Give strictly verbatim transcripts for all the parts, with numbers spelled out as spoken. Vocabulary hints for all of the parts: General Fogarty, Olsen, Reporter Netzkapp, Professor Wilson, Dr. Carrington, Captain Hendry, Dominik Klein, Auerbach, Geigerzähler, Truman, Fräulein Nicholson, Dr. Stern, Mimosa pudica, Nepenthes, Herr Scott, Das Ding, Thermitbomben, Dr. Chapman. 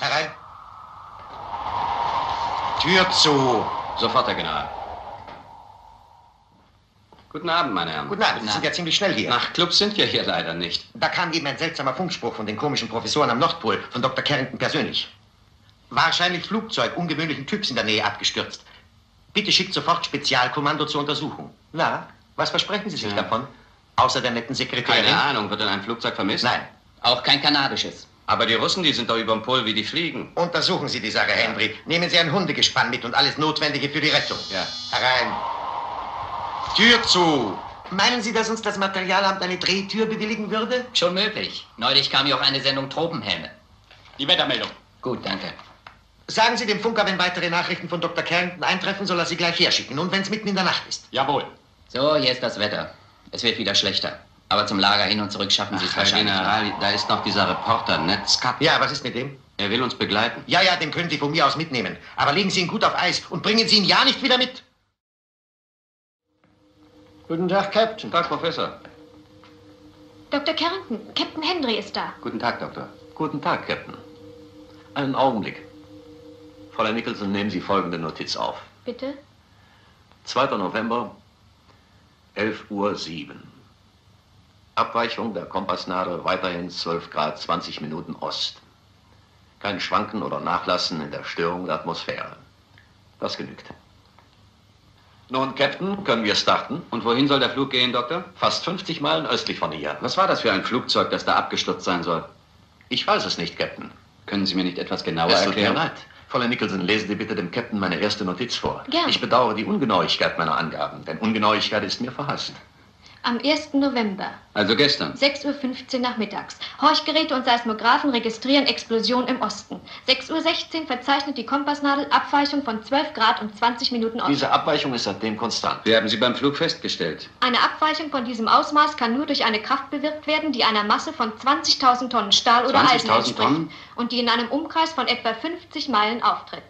Herein. Tür zu. Sofort, Herr General. Guten Abend, meine Herren. Guten Abend, Sie sind ja ziemlich schnell hier. Nach Clubs sind wir hier leider nicht. Da kam eben ein seltsamer Funkspruch von den komischen Professoren am Nordpol, von Doktor Carrington persönlich. Wahrscheinlich Flugzeug ungewöhnlichen Typs in der Nähe abgestürzt. Bitte schickt sofort Spezialkommando zur Untersuchung. Na, was versprechen Sie sich ja. davon? Außer der netten Sekretärin? Keine Ahnung, wird denn ein Flugzeug vermisst? Nein. Auch kein kanadisches. Aber die Russen, die sind doch überm Pol, wie die fliegen. Untersuchen Sie die Sache, Hendry. Nehmen Sie ein Hundegespann mit und alles Notwendige für die Rettung. Ja. Herein. Tür zu. Meinen Sie, dass uns das Materialamt eine Drehtür bewilligen würde? Schon möglich. Neulich kam ja auch eine Sendung Tropenhelme. Die Wettermeldung. Gut, danke. Sagen Sie dem Funker, wenn weitere Nachrichten von Doktor Carrington eintreffen, soll er sie gleich herschicken. Und wenn es mitten in der Nacht ist. Jawohl. So, hier ist das Wetter. Es wird wieder schlechter. Aber zum Lager hin und zurück schaffen Sie es wahrscheinlich. General, noch. Da ist noch dieser Reporter Netzkapp. Ja, was ist mit dem? Er will uns begleiten. Ja, ja, den können Sie von mir aus mitnehmen. Aber legen Sie ihn gut auf Eis und bringen Sie ihn ja nicht wieder mit. Guten Tag, Captain. Guten Tag, Professor. Doktor Carrington, Captain Hendry ist da. Guten Tag, Doktor. Guten Tag, Captain. Einen Augenblick. Fräulein Nicholson, nehmen Sie folgende Notiz auf. Bitte? zweiter November, elf Uhr sieben. Abweichung der Kompassnadel weiterhin zwölf Grad zwanzig Minuten Ost. Kein Schwanken oder Nachlassen in der Störung der Atmosphäre. Das genügt. Nun, Captain, können wir starten? Und wohin soll der Flug gehen, Doktor? Fast fünfzig Meilen östlich von hier. Was war das für ein Flugzeug, das da abgestürzt sein soll? Ich weiß es nicht, Captain. Können Sie mir nicht etwas genauer erklären? Es tut mir leid. Fräulein Nicholson, lesen Sie bitte dem Captain meine erste Notiz vor. Gerne. Ich bedauere die Ungenauigkeit meiner Angaben, denn Ungenauigkeit ist mir verhasst. Am ersten November. Also gestern. sechs Uhr fünfzehn nachmittags. Horchgeräte und Seismographen registrieren Explosion im Osten. sechs Uhr sechzehn verzeichnet die Kompassnadel Abweichung von zwölf Grad und zwanzig Minuten Osten. Diese Abweichung ist seitdem konstant. Wir haben sie beim Flug festgestellt. Eine Abweichung von diesem Ausmaß kann nur durch eine Kraft bewirkt werden, die einer Masse von zwanzigtausend Tonnen Stahl oder Eisen entspricht. zwanzigtausend Tonnen? Und die in einem Umkreis von etwa fünfzig Meilen auftritt.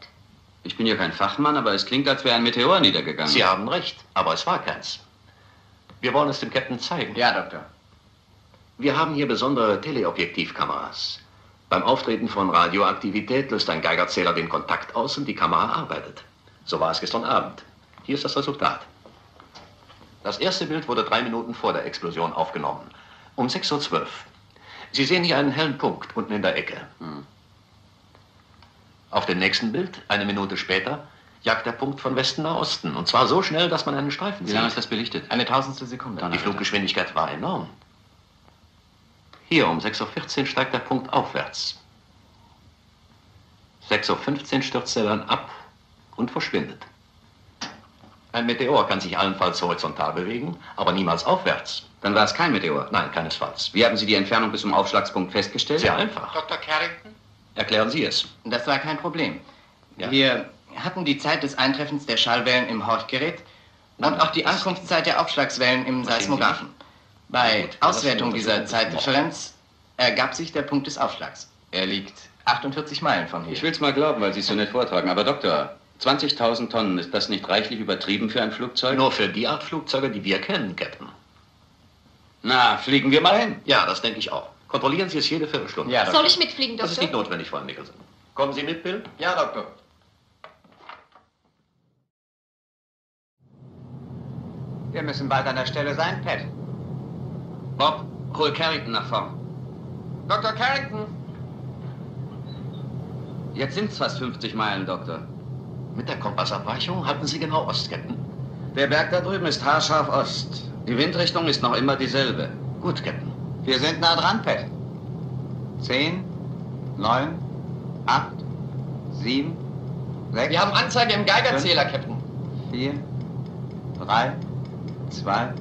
Ich bin ja kein Fachmann, aber es klingt, als wäre ein Meteor niedergegangen. Sie haben recht, aber es war keins. Wir wollen es dem Captain zeigen. Ja, Doktor. Wir haben hier besondere Teleobjektivkameras. Beim Auftreten von Radioaktivität löst ein Geigerzähler den Kontakt aus und die Kamera arbeitet. So war es gestern Abend. Hier ist das Resultat. Das erste Bild wurde drei Minuten vor der Explosion aufgenommen. Um sechs Uhr zwölf. Sie sehen hier einen hellen Punkt unten in der Ecke. Hm. Auf dem nächsten Bild, eine Minute später, jagt der Punkt von Westen nach Osten. Und zwar so schnell, dass man einen Streifen sieht. Wie lange ist das belichtet? Eine tausendstel Sekunde. Die Fluggeschwindigkeit war enorm. Hier um sechs Uhr vierzehn steigt der Punkt aufwärts. sechs Uhr fünfzehn stürzt er dann ab und verschwindet. Ein Meteor kann sich allenfalls horizontal bewegen, aber niemals aufwärts. Dann war es kein Meteor? Nein, keinesfalls. Wie haben Sie die Entfernung bis zum Aufschlagspunkt festgestellt? Sehr einfach. Doktor Carrington? Erklären Sie es. Das war kein Problem. Ja. Wir hatten die Zeit des Eintreffens der Schallwellen im Horchgerät und auch die Ankunftszeit der Aufschlagswellen im Seismographen. Bei Auswertung dieser Zeitdifferenz ergab sich der Punkt des Aufschlags. Er liegt achtundvierzig Meilen von hier. Ich will es mal glauben, weil Sie es so nett vortragen. Aber Doktor, zwanzigtausend Tonnen, ist das nicht reichlich übertrieben für ein Flugzeug? Nur für die Art Flugzeuge, die wir kennen, Captain. Na, fliegen wir mal hin. Ja, das denke ich auch. Kontrollieren Sie es jede Viertelstunde. Ja, soll ich mitfliegen, Doktor? Das ist nicht notwendig, Frau Nicholson. Kommen Sie mit, Bill? Ja, Doktor. Wir müssen bald an der Stelle sein, Pat. Bob, hol Carrington nach vorn. Doktor Carrington! Jetzt sind's fast fünfzig Meilen, Doktor. Mit der Kompassabweichung halten Sie genau Ost, Captain. Der Berg da drüben ist haarscharf Ost. Die Windrichtung ist noch immer dieselbe. Gut, Captain. Wir sind nah dran, Pat. zehn, neun, acht, sieben, sechs... Wir haben Anzeige im Geigerzähler, Captain. vier, drei, zwei,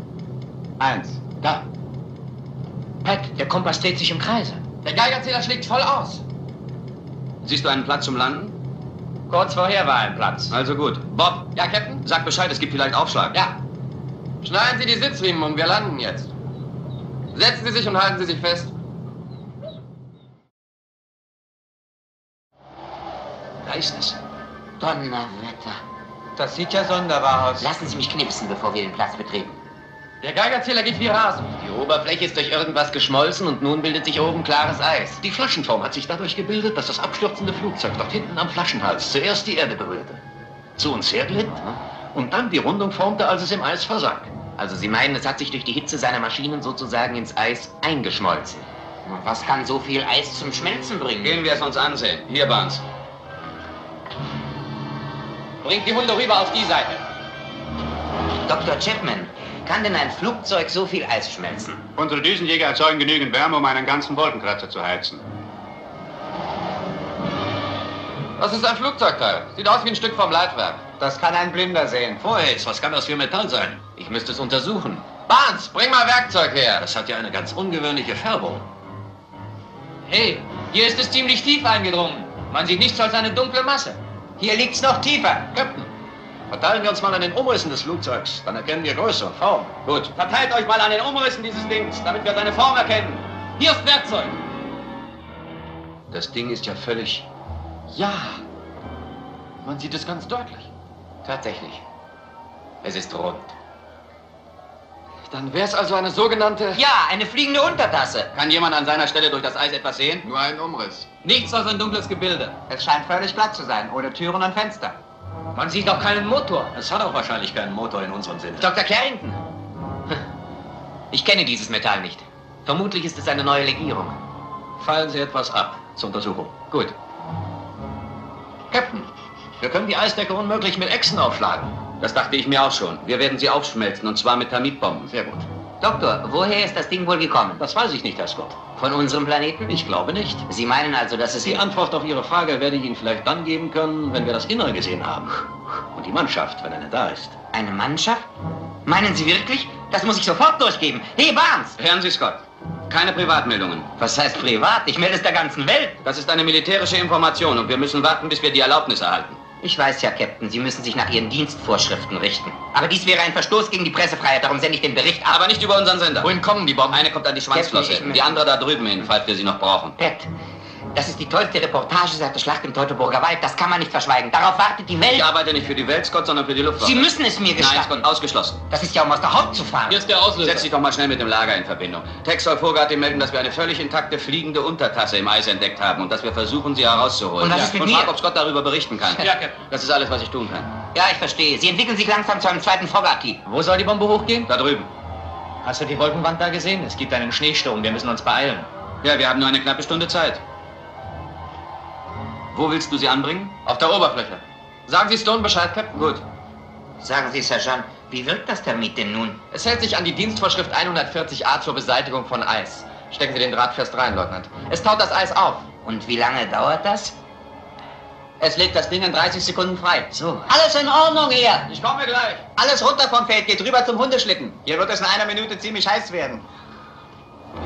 eins. Da. Pat, der Kompass dreht sich im Kreise. Der Geigerzähler schlägt voll aus. Siehst du einen Platz zum Landen? Kurz vorher war ein Platz. Also gut. Bob. Ja, Captain? Sag Bescheid, es gibt vielleicht Aufschlag. Ja. Schneiden Sie die Sitzriemen um, wir landen jetzt. Setzen Sie sich und halten Sie sich fest. Da ist es. Donnerwetter. Das sieht ja sonderbar aus. Lassen Sie mich knipsen, bevor wir den Platz betreten. Der Geigerzähler geht wie Rasen. Die Oberfläche ist durch irgendwas geschmolzen und nun bildet sich oben klares Eis. Die Flaschenform hat sich dadurch gebildet, dass das abstürzende Flugzeug dort hinten am Flaschenhals zuerst die Erde berührte, zu uns herglitt und dann die Rundung formte, als es im Eis versank. Also Sie meinen, es hat sich durch die Hitze seiner Maschinen sozusagen ins Eis eingeschmolzen. Was kann so viel Eis zum Schmelzen bringen? Gehen wir es uns ansehen. Hier, Barnes. Bringt die Hunde rüber auf die Seite. Doktor Chapman, kann denn ein Flugzeug so viel Eis schmelzen? Unsere Düsenjäger erzeugen genügend Wärme, um einen ganzen Wolkenkratzer zu heizen. Das ist ein Flugzeugteil. Sieht aus wie ein Stück vom Leitwerk. Das kann ein Blinder sehen. Vorher, was kann das für Metall sein? Ich müsste es untersuchen. Barnes, bring mal Werkzeug her. Das hat ja eine ganz ungewöhnliche Färbung. Hey, hier ist es ziemlich tief eingedrungen. Man sieht nichts als eine dunkle Masse. Hier liegt's noch tiefer. Captain, verteilen wir uns mal an den Umrissen des Flugzeugs. Dann erkennen wir Größe und Form. Gut. Verteilt euch mal an den Umrissen dieses Dings, damit wir seine Form erkennen. Hier ist Werkzeug. Das Ding ist ja völlig... Ja, man sieht es ganz deutlich. Tatsächlich. Es ist rund. Dann wäre es also eine sogenannte... Ja, eine fliegende Untertasse. Kann jemand an seiner Stelle durch das Eis etwas sehen? Nur einen Umriss. Nichts als ein dunkles Gebilde. Es scheint völlig glatt zu sein, ohne Türen und Fenster. Man sieht auch keinen Motor. Es hat auch wahrscheinlich keinen Motor in unserem Sinne. Doktor Carrington. Ich kenne dieses Metall nicht. Vermutlich ist es eine neue Legierung. Fallen Sie etwas ab zur Untersuchung. Gut. Captain, wir können die Eisdecke unmöglich mit Echsen aufschlagen. Das dachte ich mir auch schon. Wir werden sie aufschmelzen, und zwar mit Thermitbomben. Sehr gut. Doktor, woher ist das Ding wohl gekommen? Das weiß ich nicht, Herr Scott. Von unserem Planeten? Ich glaube nicht. Sie meinen also, dass es... Die Antwort auf Ihre Frage werde ich Ihnen vielleicht dann geben können, wenn wir das Innere gesehen haben. Und die Mannschaft, wenn eine da ist. Eine Mannschaft? Meinen Sie wirklich? Das muss ich sofort durchgeben. Hey, Barnes! Hören Sie, Scott. Keine Privatmeldungen. Was heißt privat? Ich melde es der ganzen Welt. Das ist eine militärische Information und wir müssen warten, bis wir die Erlaubnis erhalten. Ich weiß ja, Captain, Sie müssen sich nach Ihren Dienstvorschriften richten. Aber dies wäre ein Verstoß gegen die Pressefreiheit, darum sende ich den Bericht ab. Aber nicht über unseren Sender. Wohin kommen die Bomben? Eine kommt an die Schwanzflosse, Captain, die andere da drüben hin, falls wir sie noch brauchen. Pat, das ist die tollste Reportage seit der Schlacht im Teutoburger Wald. Das kann man nicht verschweigen. Darauf wartet die Welt. Ich arbeite nicht für die Welt, Scott, sondern für die Luftwaffe. Sie müssen es mir gestatten. Nein, Scott, ausgeschlossen. Das ist ja, um aus der Haut zu fahren. Hier ist der Auslöser. Setz dich doch mal schnell mit dem Lager in Verbindung. Tex soll Fogarty melden, dass wir eine völlig intakte fliegende Untertasse im Eis entdeckt haben und dass wir versuchen, sie herauszuholen. Und was ja. ist mit und mir? Frag, ob Scott darüber berichten kann. Ja, Captain. Das ist alles, was ich tun kann. Ja, ich verstehe. Sie entwickeln sich langsam zu einem zweiten Fogarty. Wo soll die Bombe hochgehen? Da drüben. Hast du die Wolkenwand da gesehen? Es gibt einen Schneesturm. Wir müssen uns beeilen. Ja, wir haben nur eine knappe Stunde Zeit. Wo willst du sie anbringen? Auf der Oberfläche. Sagen Sie Stone Bescheid, Captain. Gut. Sagen Sie, Sergeant, wie wirkt das Thermit denn nun? Es hält sich an die Dienstvorschrift hundertvierzig a zur Beseitigung von Eis. Stecken Sie den Draht fest rein, Leutnant. Es taut das Eis auf. Und wie lange dauert das? Es legt das Ding in dreißig Sekunden frei. So. Alles in Ordnung hier. Ich komme gleich. Alles runter vom Feld, geht rüber zum Hundeschlitten. Hier wird es in einer Minute ziemlich heiß werden.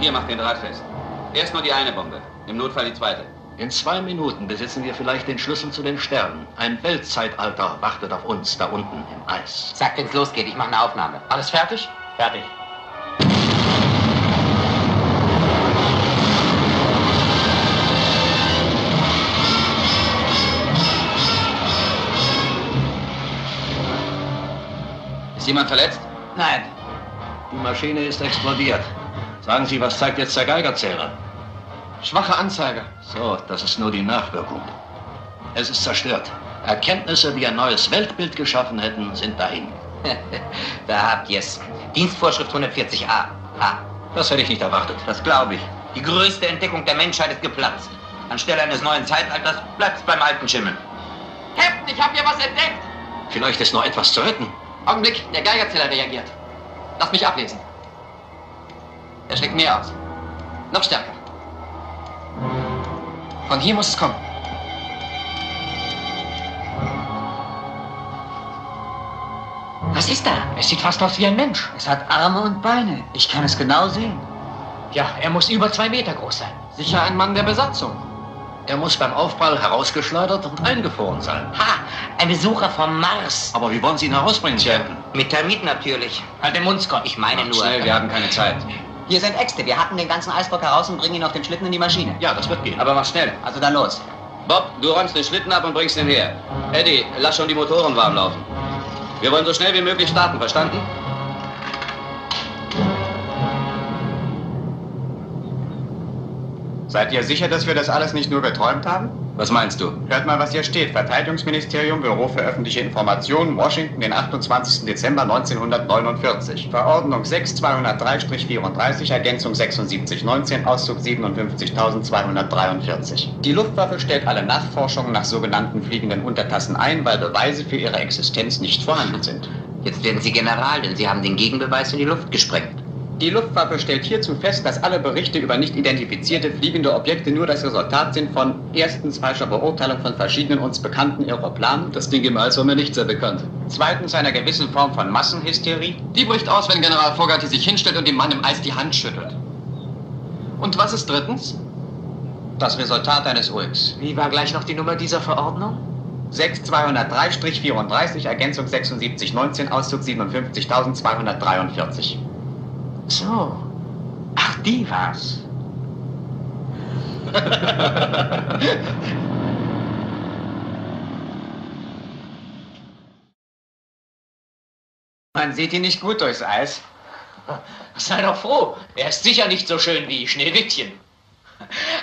Hier, macht den Draht fest. Erst nur die eine Bombe, im Notfall die zweite. In zwei Minuten besitzen wir vielleicht den Schlüssel zu den Sternen. Ein Weltzeitalter wartet auf uns da unten im Eis. Sagt, wenn's losgeht, ich mache eine Aufnahme. Alles fertig? Fertig. Ist jemand verletzt? Nein. Die Maschine ist explodiert. Sagen Sie, was zeigt jetzt der Geigerzähler? Schwache Anzeige. So, das ist nur die Nachwirkung. Es ist zerstört. Erkenntnisse, die ein neues Weltbild geschaffen hätten, sind dahin. Da habt ihr's. Dienstvorschrift hundertvierzig a. Ha. Das hätte ich nicht erwartet. Das glaube ich. Die größte Entdeckung der Menschheit ist geplatzt. Anstelle eines neuen Zeitalters bleibt's beim alten Schimmel. Captain, ich habe hier was entdeckt. Vielleicht ist noch etwas zu retten. Augenblick, der Geigerzähler reagiert. Lass mich ablesen. Er schlägt mehr aus. Noch stärker. Von hier muss es kommen. Was ist da? Es sieht fast aus wie ein Mensch. Es hat Arme und Beine. Ich kann es genau sehen. Ja, er muss über zwei Meter groß sein. Sicher ein Mann der Besatzung. Er muss beim Aufprall herausgeschleudert und eingefroren sein. Ha! Ein Besucher vom Mars. Aber wie wollen Sie ihn herausbringen, Captain? Mit Thermit natürlich. Halt den Mund, Scott. Ich meine nur... Schnell, wir haben keine Zeit. Hier sind Äxte. Wir hacken den ganzen Eisblock heraus und bringen ihn auf den Schlitten in die Maschine. Ja, das wird gehen. Aber mach schnell. Also dann los. Bob, du räumst den Schlitten ab und bringst ihn her. Eddie, lass schon die Motoren warm laufen. Wir wollen so schnell wie möglich starten, verstanden? Seid ihr sicher, dass wir das alles nicht nur geträumt haben? Was meinst du? Hört mal, was hier steht. Verteidigungsministerium, Büro für öffentliche Informationen, Washington, den achtundzwanzigsten Dezember neunzehnhundertneunundvierzig. Verordnung sechs Punkt zweihundertdrei Strich vierunddreißig, Ergänzung sechsundsiebzig Punkt neunzehn, Auszug siebenundfünfzigtausendzweihundertdreiundvierzig. Die Luftwaffe stellt alle Nachforschungen nach sogenannten fliegenden Untertassen ein, weil Beweise für ihre Existenz nicht vorhanden sind. Jetzt werden Sie General, denn Sie haben den Gegenbeweis in die Luft gesprengt. Die Luftwaffe stellt hierzu fest, dass alle Berichte über nicht identifizierte fliegende Objekte nur das Resultat sind von erstens falscher Beurteilung von verschiedenen uns bekannten Aeroplanen. Das Ding im All war mir nicht sehr bekannt. Zweitens einer gewissen Form von Massenhysterie. Die bricht aus, wenn General Fogarty sich hinstellt und dem Mann im Eis die Hand schüttelt. Und was ist drittens? Das Resultat eines Ulks. Wie war gleich noch die Nummer dieser Verordnung? sechs Punkt zweihundertdrei Strich vierunddreißig, Ergänzung sechsundsiebzig Punkt neunzehn, Auszug siebenundfünfzigtausendzweihundertdreiundvierzig. So. Ach, die war's. Man sieht ihn nicht gut durchs Eis. Sei doch froh. Er ist sicher nicht so schön wie Schneewittchen.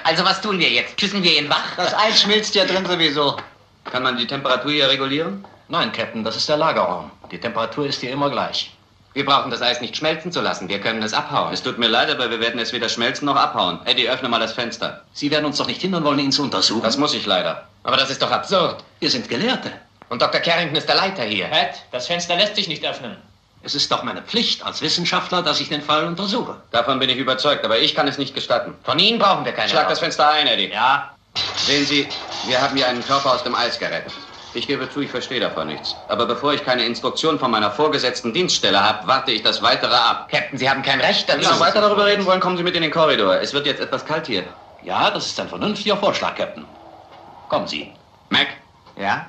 Also was tun wir jetzt? Küssen wir ihn wach? Das Eis schmilzt ja drin sowieso. Kann man die Temperatur hier regulieren? Nein, Captain, das ist der Lagerraum. Die Temperatur ist hier immer gleich. Wir brauchen das Eis nicht schmelzen zu lassen. Wir können es abhauen. Es tut mir leid, aber wir werden es weder schmelzen noch abhauen. Eddie, öffne mal das Fenster. Sie werden uns doch nicht hindern wollen, ihn zu untersuchen. Das muss ich leider. Aber das ist doch absurd. Wir sind Gelehrte. Und Doktor Carrington ist der Leiter hier. Pat, das Fenster lässt sich nicht öffnen. Es ist doch meine Pflicht als Wissenschaftler, dass ich den Fall untersuche. Davon bin ich überzeugt, aber ich kann es nicht gestatten. Von Ihnen brauchen wir keine. Schlag Raum. Das Fenster ein, Eddie. Ja. Sehen Sie, wir haben hier einen Körper aus dem Eis gerettet. Ich gebe zu, ich verstehe davon nichts. Aber bevor ich keine Instruktion von meiner vorgesetzten Dienststelle habe, warte ich das Weitere ab. Captain, Sie haben kein Recht dazu. Wenn Sie weiter darüber reden wollen, kommen Sie mit in den Korridor. Es wird jetzt etwas kalt hier. Ja, das ist ein vernünftiger Vorschlag, Captain. Kommen Sie. Mac? Ja?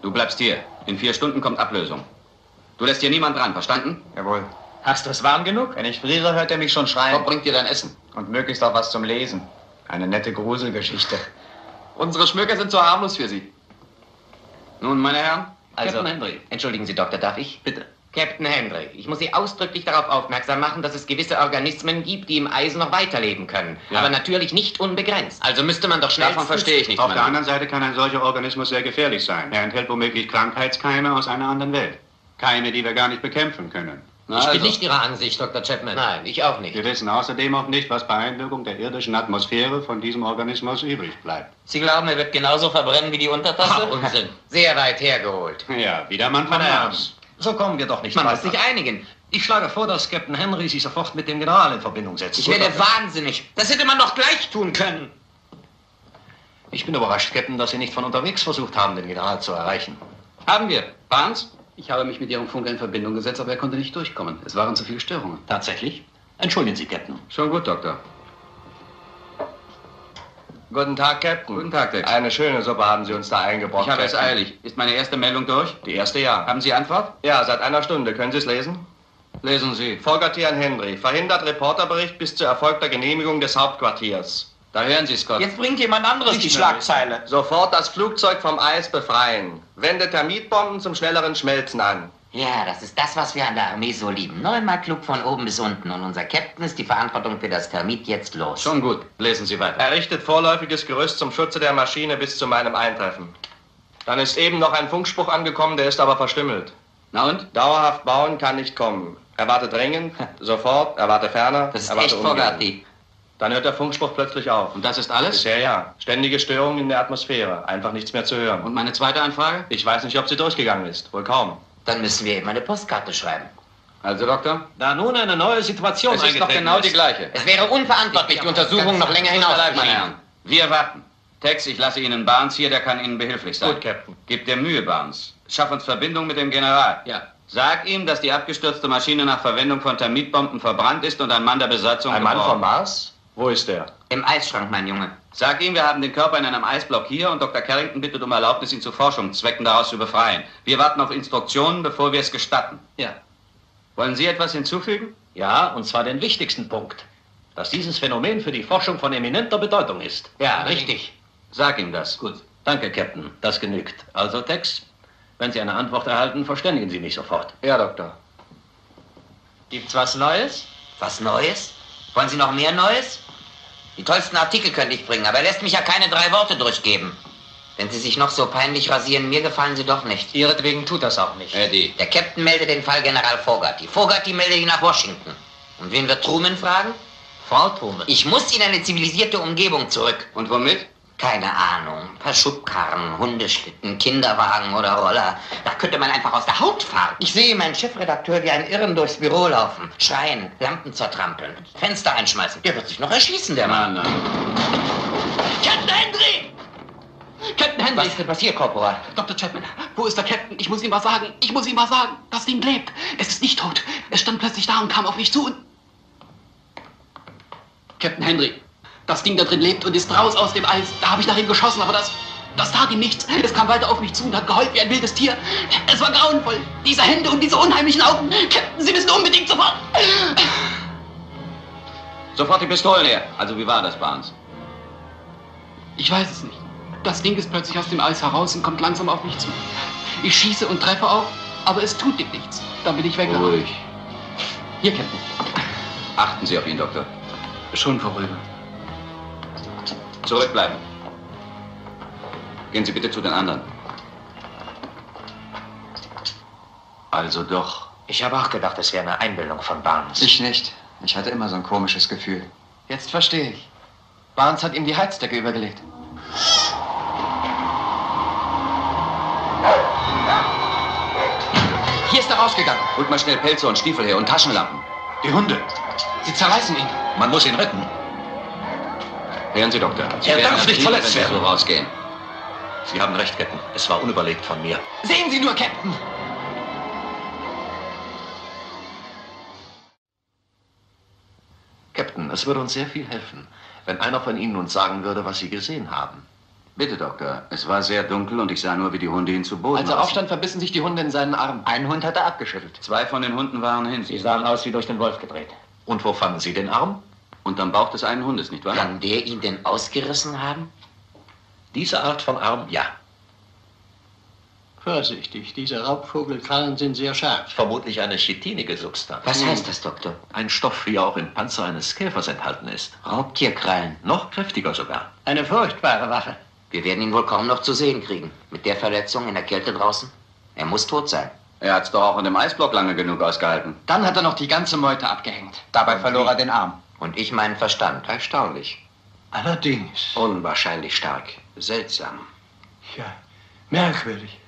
Du bleibst hier. In vier Stunden kommt Ablösung. Du lässt hier niemand dran, verstanden? Jawohl. Hast du es warm genug? Wenn ich friere, hört er mich schon schreien. Komm, bringt dir dein Essen. Und möglichst auch was zum Lesen. Eine nette Gruselgeschichte. Unsere Schmöker sind zu harmlos für Sie. Nun, meine Herren, also, Captain Hendry. Entschuldigen Sie, Doktor, darf ich? Bitte. Captain Hendry, ich muss Sie ausdrücklich darauf aufmerksam machen, dass es gewisse Organismen gibt, die im Eis noch weiterleben können. Ja. Aber natürlich nicht unbegrenzt. Also müsste man doch schnell... Davon verstehe ich nichts. Auf der anderen Seite kann ein solcher Organismus sehr gefährlich sein. Er enthält womöglich Krankheitskeime aus einer anderen Welt. Keime, die wir gar nicht bekämpfen können. Na, ich also. bin nicht Ihrer Ansicht, Doktor Chapman. Nein, ich auch nicht. Wir wissen außerdem auch nicht, was bei Einwirkung der irdischen Atmosphäre von diesem Organismus übrig bleibt. Sie glauben, er wird genauso verbrennen wie die Untertasse? Oh, Unsinn. Sehr weit hergeholt. Ja, wieder man von Herz. So kommen wir doch nicht Man weiter. muss sich einigen. Ich schlage vor, dass Captain Hendry sich sofort mit dem General in Verbindung setzt. Ich werde wahnsinnig. Das hätte man doch gleich tun können. Ich bin überrascht, Captain, dass Sie nicht von unterwegs versucht haben, den General zu erreichen. Haben wir. Barnes? Ich habe mich mit Ihrem Funker in Verbindung gesetzt, aber er konnte nicht durchkommen. Es waren zu viele Störungen. Tatsächlich? Entschuldigen Sie, Captain. Schon gut, Doktor. Guten Tag, Captain. Guten Tag, Dick. Eine schöne Suppe haben Sie uns da eingebracht. Ich habe es eilig. Ist meine erste Meldung durch? Die erste, ja. Haben Sie Antwort? Ja, seit einer Stunde. Können Sie es lesen? Lesen Sie. Fogarty an Hendry. Verhindert Reporterbericht bis zur erfolgter Genehmigung des Hauptquartiers. Da hören Sie, Scott. Jetzt bringt jemand anderes die Schlagzeile. Sofort das Flugzeug vom Eis befreien. Wende Thermitbomben zum schnelleren Schmelzen an. Ja, das ist das, was wir an der Armee so lieben. Neunmal klug von oben bis unten. Und unser Captain ist die Verantwortung für das Thermit jetzt los. Schon gut. Lesen Sie weiter. Errichtet vorläufiges Gerüst zum Schutze der Maschine bis zu meinem Eintreffen. Dann ist eben noch ein Funkspruch angekommen, der ist aber verstümmelt. Na und? Dauerhaft bauen kann nicht kommen. Erwarte dringend, sofort, erwarte ferner, das ist erwarte echt Fogarty. Dann hört der Funkspruch plötzlich auf. Und das ist alles? Bisher ja. Ständige Störungen in der Atmosphäre. Einfach nichts mehr zu hören. Und meine zweite Anfrage? Ich weiß nicht, ob sie durchgegangen ist. Wohl kaum. Dann müssen wir eben eine Postkarte schreiben. Also, Doktor? Da nun eine neue Situation eingetreten ist. Es ist doch genau die gleiche. Es wäre unverantwortlich, die Untersuchung noch länger hinauszuschieben. Meine Herren, wir warten. Tex, ich lasse Ihnen Barnes hier, der kann Ihnen behilflich sein. Gut, Captain. Gib dir Mühe, Barnes. Schaff uns Verbindung mit dem General. Ja. Sag ihm, dass die abgestürzte Maschine nach Verwendung von Thermitbomben verbrannt ist und ein Mann der Besatzung... Ein Mann vom Mars? Wo ist er? Im Eisschrank, mein Junge. Sag ihm, wir haben den Körper in einem Eisblock hier und Doktor Carrington bittet um Erlaubnis, ihn zu Forschungszwecken daraus zu befreien. Wir warten auf Instruktionen, bevor wir es gestatten. Ja. Wollen Sie etwas hinzufügen? Ja, und zwar den wichtigsten Punkt. Dass dieses Phänomen für die Forschung von eminenter Bedeutung ist. Ja, richtig. Sag ihm das. Gut. Danke, Captain. Das genügt. Also, Tex, wenn Sie eine Antwort erhalten, verständigen Sie mich sofort. Ja, Doktor. Gibt's was Neues? Was Neues? Wollen Sie noch mehr Neues? Die tollsten Artikel könnte ich bringen, aber er lässt mich ja keine drei Worte durchgeben. Wenn Sie sich noch so peinlich rasieren, mir gefallen Sie doch nicht. Ihretwegen tut das auch nicht. Eddie. Der Captain meldet den Fall General Fogarty. Fogarty meldet ihn nach Washington. Und wen wird Truman fragen? Frau Truman. Ich muss in eine zivilisierte Umgebung zurück. Und womit? Keine Ahnung. Ein paar Schubkarren, Hundeschlitten, Kinderwagen oder Roller. Da könnte man einfach aus der Haut fahren. Ich sehe meinen Chefredakteur wie einen Irren durchs Büro laufen, schreien, Lampen zertrampeln, Fenster einschmeißen. Der wird sich noch erschießen, der Mann. Nein, nein. Captain Hendry! Captain Hendry! Was ist denn passiert, Korporal? Doktor Chapman, wo ist der Captain? Ich muss ihm was sagen. Ich muss ihm was sagen. Das Ding lebt. Es ist nicht tot. Es stand plötzlich da und kam auf mich zu und... Captain Hendry... Das Ding da drin lebt und ist raus aus dem Eis. Da habe ich nach ihm geschossen, aber das, das tat ihm nichts. Es kam weiter auf mich zu und hat geheult wie ein wildes Tier. Es war grauenvoll. Diese Hände und diese unheimlichen Augen. Captain, Sie müssen unbedingt sofort... Sofort die Pistolen her. Also wie war das, Barnes? Ich weiß es nicht. Das Ding ist plötzlich aus dem Eis heraus und kommt langsam auf mich zu. Ich schieße und treffe auch, aber es tut ihm nichts. Dann bin ich weggerannt. Ruhig. Hier, Captain. Achten Sie auf ihn, Doktor. Schon vorüber. Zurückbleiben. Gehen Sie bitte zu den anderen. Also doch. Ich habe auch gedacht, es wäre eine Einbildung von Barnes. Ich nicht. Ich hatte immer so ein komisches Gefühl. Jetzt verstehe ich. Barnes hat ihm die Heizdecke übergelegt. Hier ist er rausgegangen. Holt mal schnell Pelze und Stiefel her und Taschenlampen. Die Hunde. Sie zerreißen ihn. Man muss ihn retten. Hören Sie, Doktor. Sie er darf nicht verletzt werden. So rausgehen. Sie haben recht, Captain. Es war unüberlegt von mir. Sehen Sie nur, Captain! Captain, es würde uns sehr viel helfen, wenn einer von Ihnen uns sagen würde, was Sie gesehen haben. Bitte, Doktor. Es war sehr dunkel und ich sah nur, wie die Hunde ihn zu Boden Als er lassen. aufstand, verbissen sich die Hunde in seinen Arm. Einen Hund hat er abgeschüttelt. Zwei von den Hunden waren hin. Sie sahen aus wie durch den Wolf gedreht. Und wo fanden Sie den Arm? Unterm Bauch des einen Hundes, nicht wahr? Kann der ihn denn ausgerissen haben? Diese Art von Arm, ja. Vorsichtig, diese Raubvogelkrallen sind sehr scharf. Vermutlich eine chitinige Substanz. Was heißt das, Doktor? Ein Stoff, wie er auch im Panzer eines Käfers enthalten ist. Raubtierkrallen. Noch kräftiger sogar. Eine furchtbare Waffe. Wir werden ihn wohl kaum noch zu sehen kriegen. Mit der Verletzung in der Kälte draußen. Er muss tot sein. Er hat's doch auch in dem Eisblock lange genug ausgehalten. Dann hat er noch die ganze Meute abgehängt. Dabei verlor er den Arm. Und ich meinen Verstand. Erstaunlich. Allerdings. Unwahrscheinlich stark. Seltsam. Ja, merkwürdig.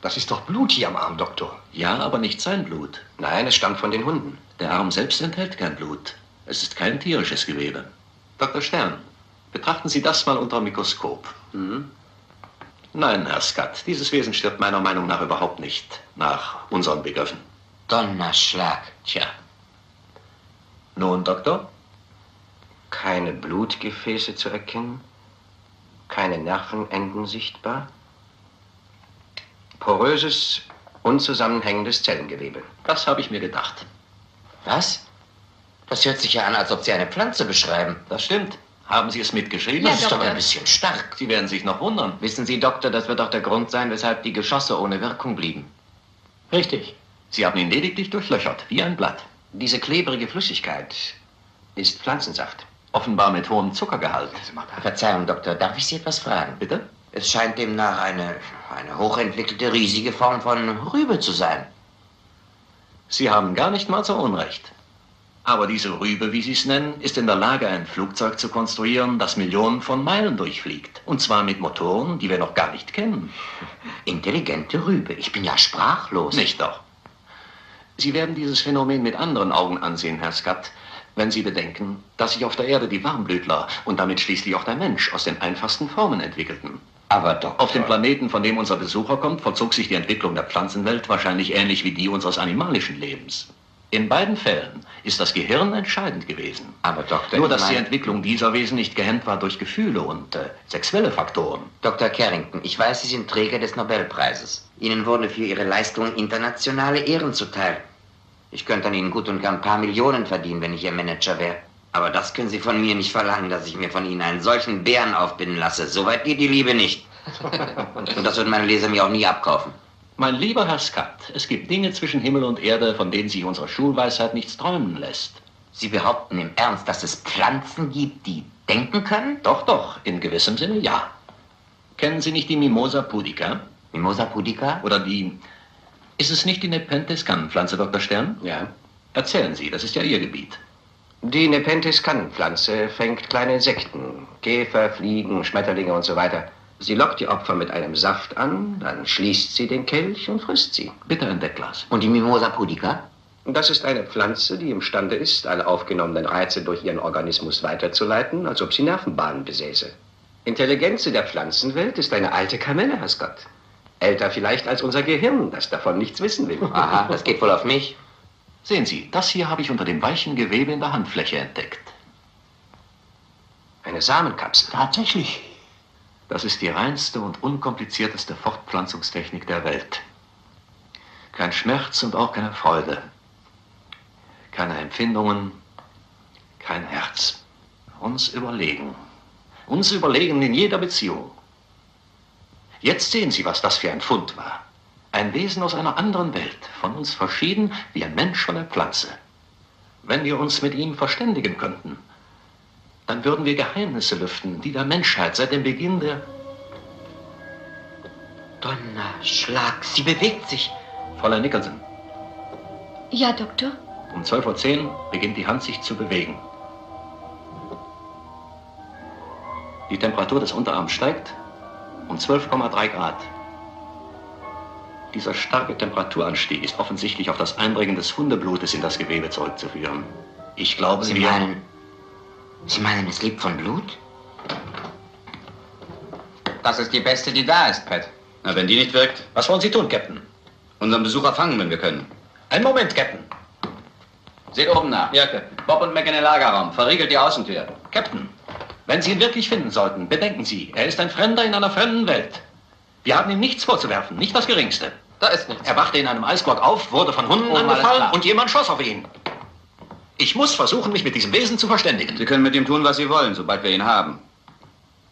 Das ist doch Blut hier am Arm, Doktor. Ja, aber nicht sein Blut. Nein, es stammt von den Hunden. Der Arm selbst enthält kein Blut. Es ist kein tierisches Gewebe. Doktor Stern, betrachten Sie das mal unter dem Mikroskop. Mhm. Nein, Herr Scott, dieses Wesen stirbt meiner Meinung nach überhaupt nicht. Nach unseren Begriffen. Donnerschlag. Tja. Nun, Doktor? Keine Blutgefäße zu erkennen, keine Nervenenden sichtbar, poröses, unzusammenhängendes Zellengewebe. Das habe ich mir gedacht. Was? Das hört sich ja an, als ob Sie eine Pflanze beschreiben. Das stimmt. Haben Sie es mitgeschrieben? Ja, das ist doch ein bisschen stark. Sie werden sich noch wundern. Wissen Sie, Doktor, das wird auch der Grund sein, weshalb die Geschosse ohne Wirkung blieben. Richtig. Sie haben ihn lediglich durchlöchert, wie ein Blatt. Diese klebrige Flüssigkeit... ist Pflanzensaft. Offenbar mit hohem Zuckergehalt. Verzeihung, Doktor, darf ich Sie etwas fragen? Bitte? Es scheint demnach eine, eine hochentwickelte, riesige Form von Rübe zu sein. Sie haben gar nicht mal so Unrecht. Aber diese Rübe, wie Sie es nennen, ist in der Lage, ein Flugzeug zu konstruieren, das Millionen von Meilen durchfliegt. Und zwar mit Motoren, die wir noch gar nicht kennen. Intelligente Rübe. Ich bin ja sprachlos. Nicht doch. Sie werden dieses Phänomen mit anderen Augen ansehen, Herr Scott. Wenn Sie bedenken, dass sich auf der Erde die Warmblütler und damit schließlich auch der Mensch aus den einfachsten Formen entwickelten. Aber doch. Auf dem Planeten, von dem unser Besucher kommt, vollzog sich die Entwicklung der Pflanzenwelt wahrscheinlich ähnlich wie die unseres animalischen Lebens. In beiden Fällen ist das Gehirn entscheidend gewesen. Aber Doktor... Nur, dass die Entwicklung dieser Wesen nicht gehemmt war durch Gefühle und äh, sexuelle Faktoren. Doktor Carrington, ich weiß, Sie sind Träger des Nobelpreises. Ihnen wurde für Ihre Leistung internationale Ehren zuteil. Ich könnte an Ihnen gut und gern ein paar Millionen verdienen, wenn ich Ihr Manager wäre. Aber das können Sie von mir nicht verlangen, dass ich mir von Ihnen einen solchen Bären aufbinden lasse. Soweit geht die Liebe nicht. Und das würden meine Leser mir auch nie abkaufen. Mein lieber Herr Scott, es gibt Dinge zwischen Himmel und Erde, von denen sich unsere Schulweisheit nichts träumen lässt. Sie behaupten im Ernst, dass es Pflanzen gibt, die denken kann? Doch, doch, in gewissem Sinne ja. Kennen Sie nicht die Mimosa pudica? Mimosa pudica? Oder die... Ist es nicht die Nepenthes Kannenpflanze, Doktor Stern? Ja. Erzählen Sie, das ist ja Ihr Gebiet. Die Nepenthes Kannenpflanze fängt kleine Insekten, Käfer, Fliegen, Schmetterlinge und so weiter. Sie lockt die Opfer mit einem Saft an, dann schließt sie den Kelch und frisst sie. Bitte ein Deckglas. Und die Mimosa pudica? Das ist eine Pflanze, die imstande ist, alle aufgenommenen Reize durch ihren Organismus weiterzuleiten, als ob sie Nervenbahnen besäße. Intelligenz in der Pflanzenwelt ist eine alte Kamelle, Herr Scott. Älter vielleicht als unser Gehirn, das davon nichts wissen will. Aha, das geht wohl auf mich. Sehen Sie, das hier habe ich unter dem weichen Gewebe in der Handfläche entdeckt. Eine Samenkapsel. Tatsächlich. Das ist die reinste und unkomplizierteste Fortpflanzungstechnik der Welt. Kein Schmerz und auch keine Freude. Keine Empfindungen, kein Herz. Uns überlegen. Uns überlegen in jeder Beziehung. Jetzt sehen Sie, was das für ein Fund war. Ein Wesen aus einer anderen Welt, von uns verschieden wie ein Mensch von der Pflanze. Wenn wir uns mit ihm verständigen könnten, dann würden wir Geheimnisse lüften, die der Menschheit seit dem Beginn der... Donnerschlag, sie bewegt sich. Fräulein Nicholson. Ja, Doktor? Um zwölf Uhr zehn beginnt die Hand sich zu bewegen. Die Temperatur des Unterarms steigt um zwölf Komma drei Grad. Dieser starke Temperaturanstieg ist offensichtlich auf das Eindringen des Hundeblutes in das Gewebe zurückzuführen. Ich glaube, Sie wir... meinen, Sie meinen, es lebt von Blut? Das ist die beste, die da ist, Pat. Na, wenn die nicht wirkt... Was wollen Sie tun, Captain? Unseren Besucher fangen, wenn wir können. Einen Moment, Captain. Seht oben nach. Ja, Captain. Bob und Mac in den Lagerraum. Verriegelt die Außentür. Captain, wenn Sie ihn wirklich finden sollten, bedenken Sie, er ist ein Fremder in einer fremden Welt. Wir haben ihm nichts vorzuwerfen, nicht das Geringste. Da ist nichts. Er wachte in einem Eisblock auf, wurde von Hunden oben angefallen und jemand schoss auf ihn. Ich muss versuchen, mich mit diesem Wesen zu verständigen. Sie können mit ihm tun, was Sie wollen, sobald wir ihn haben.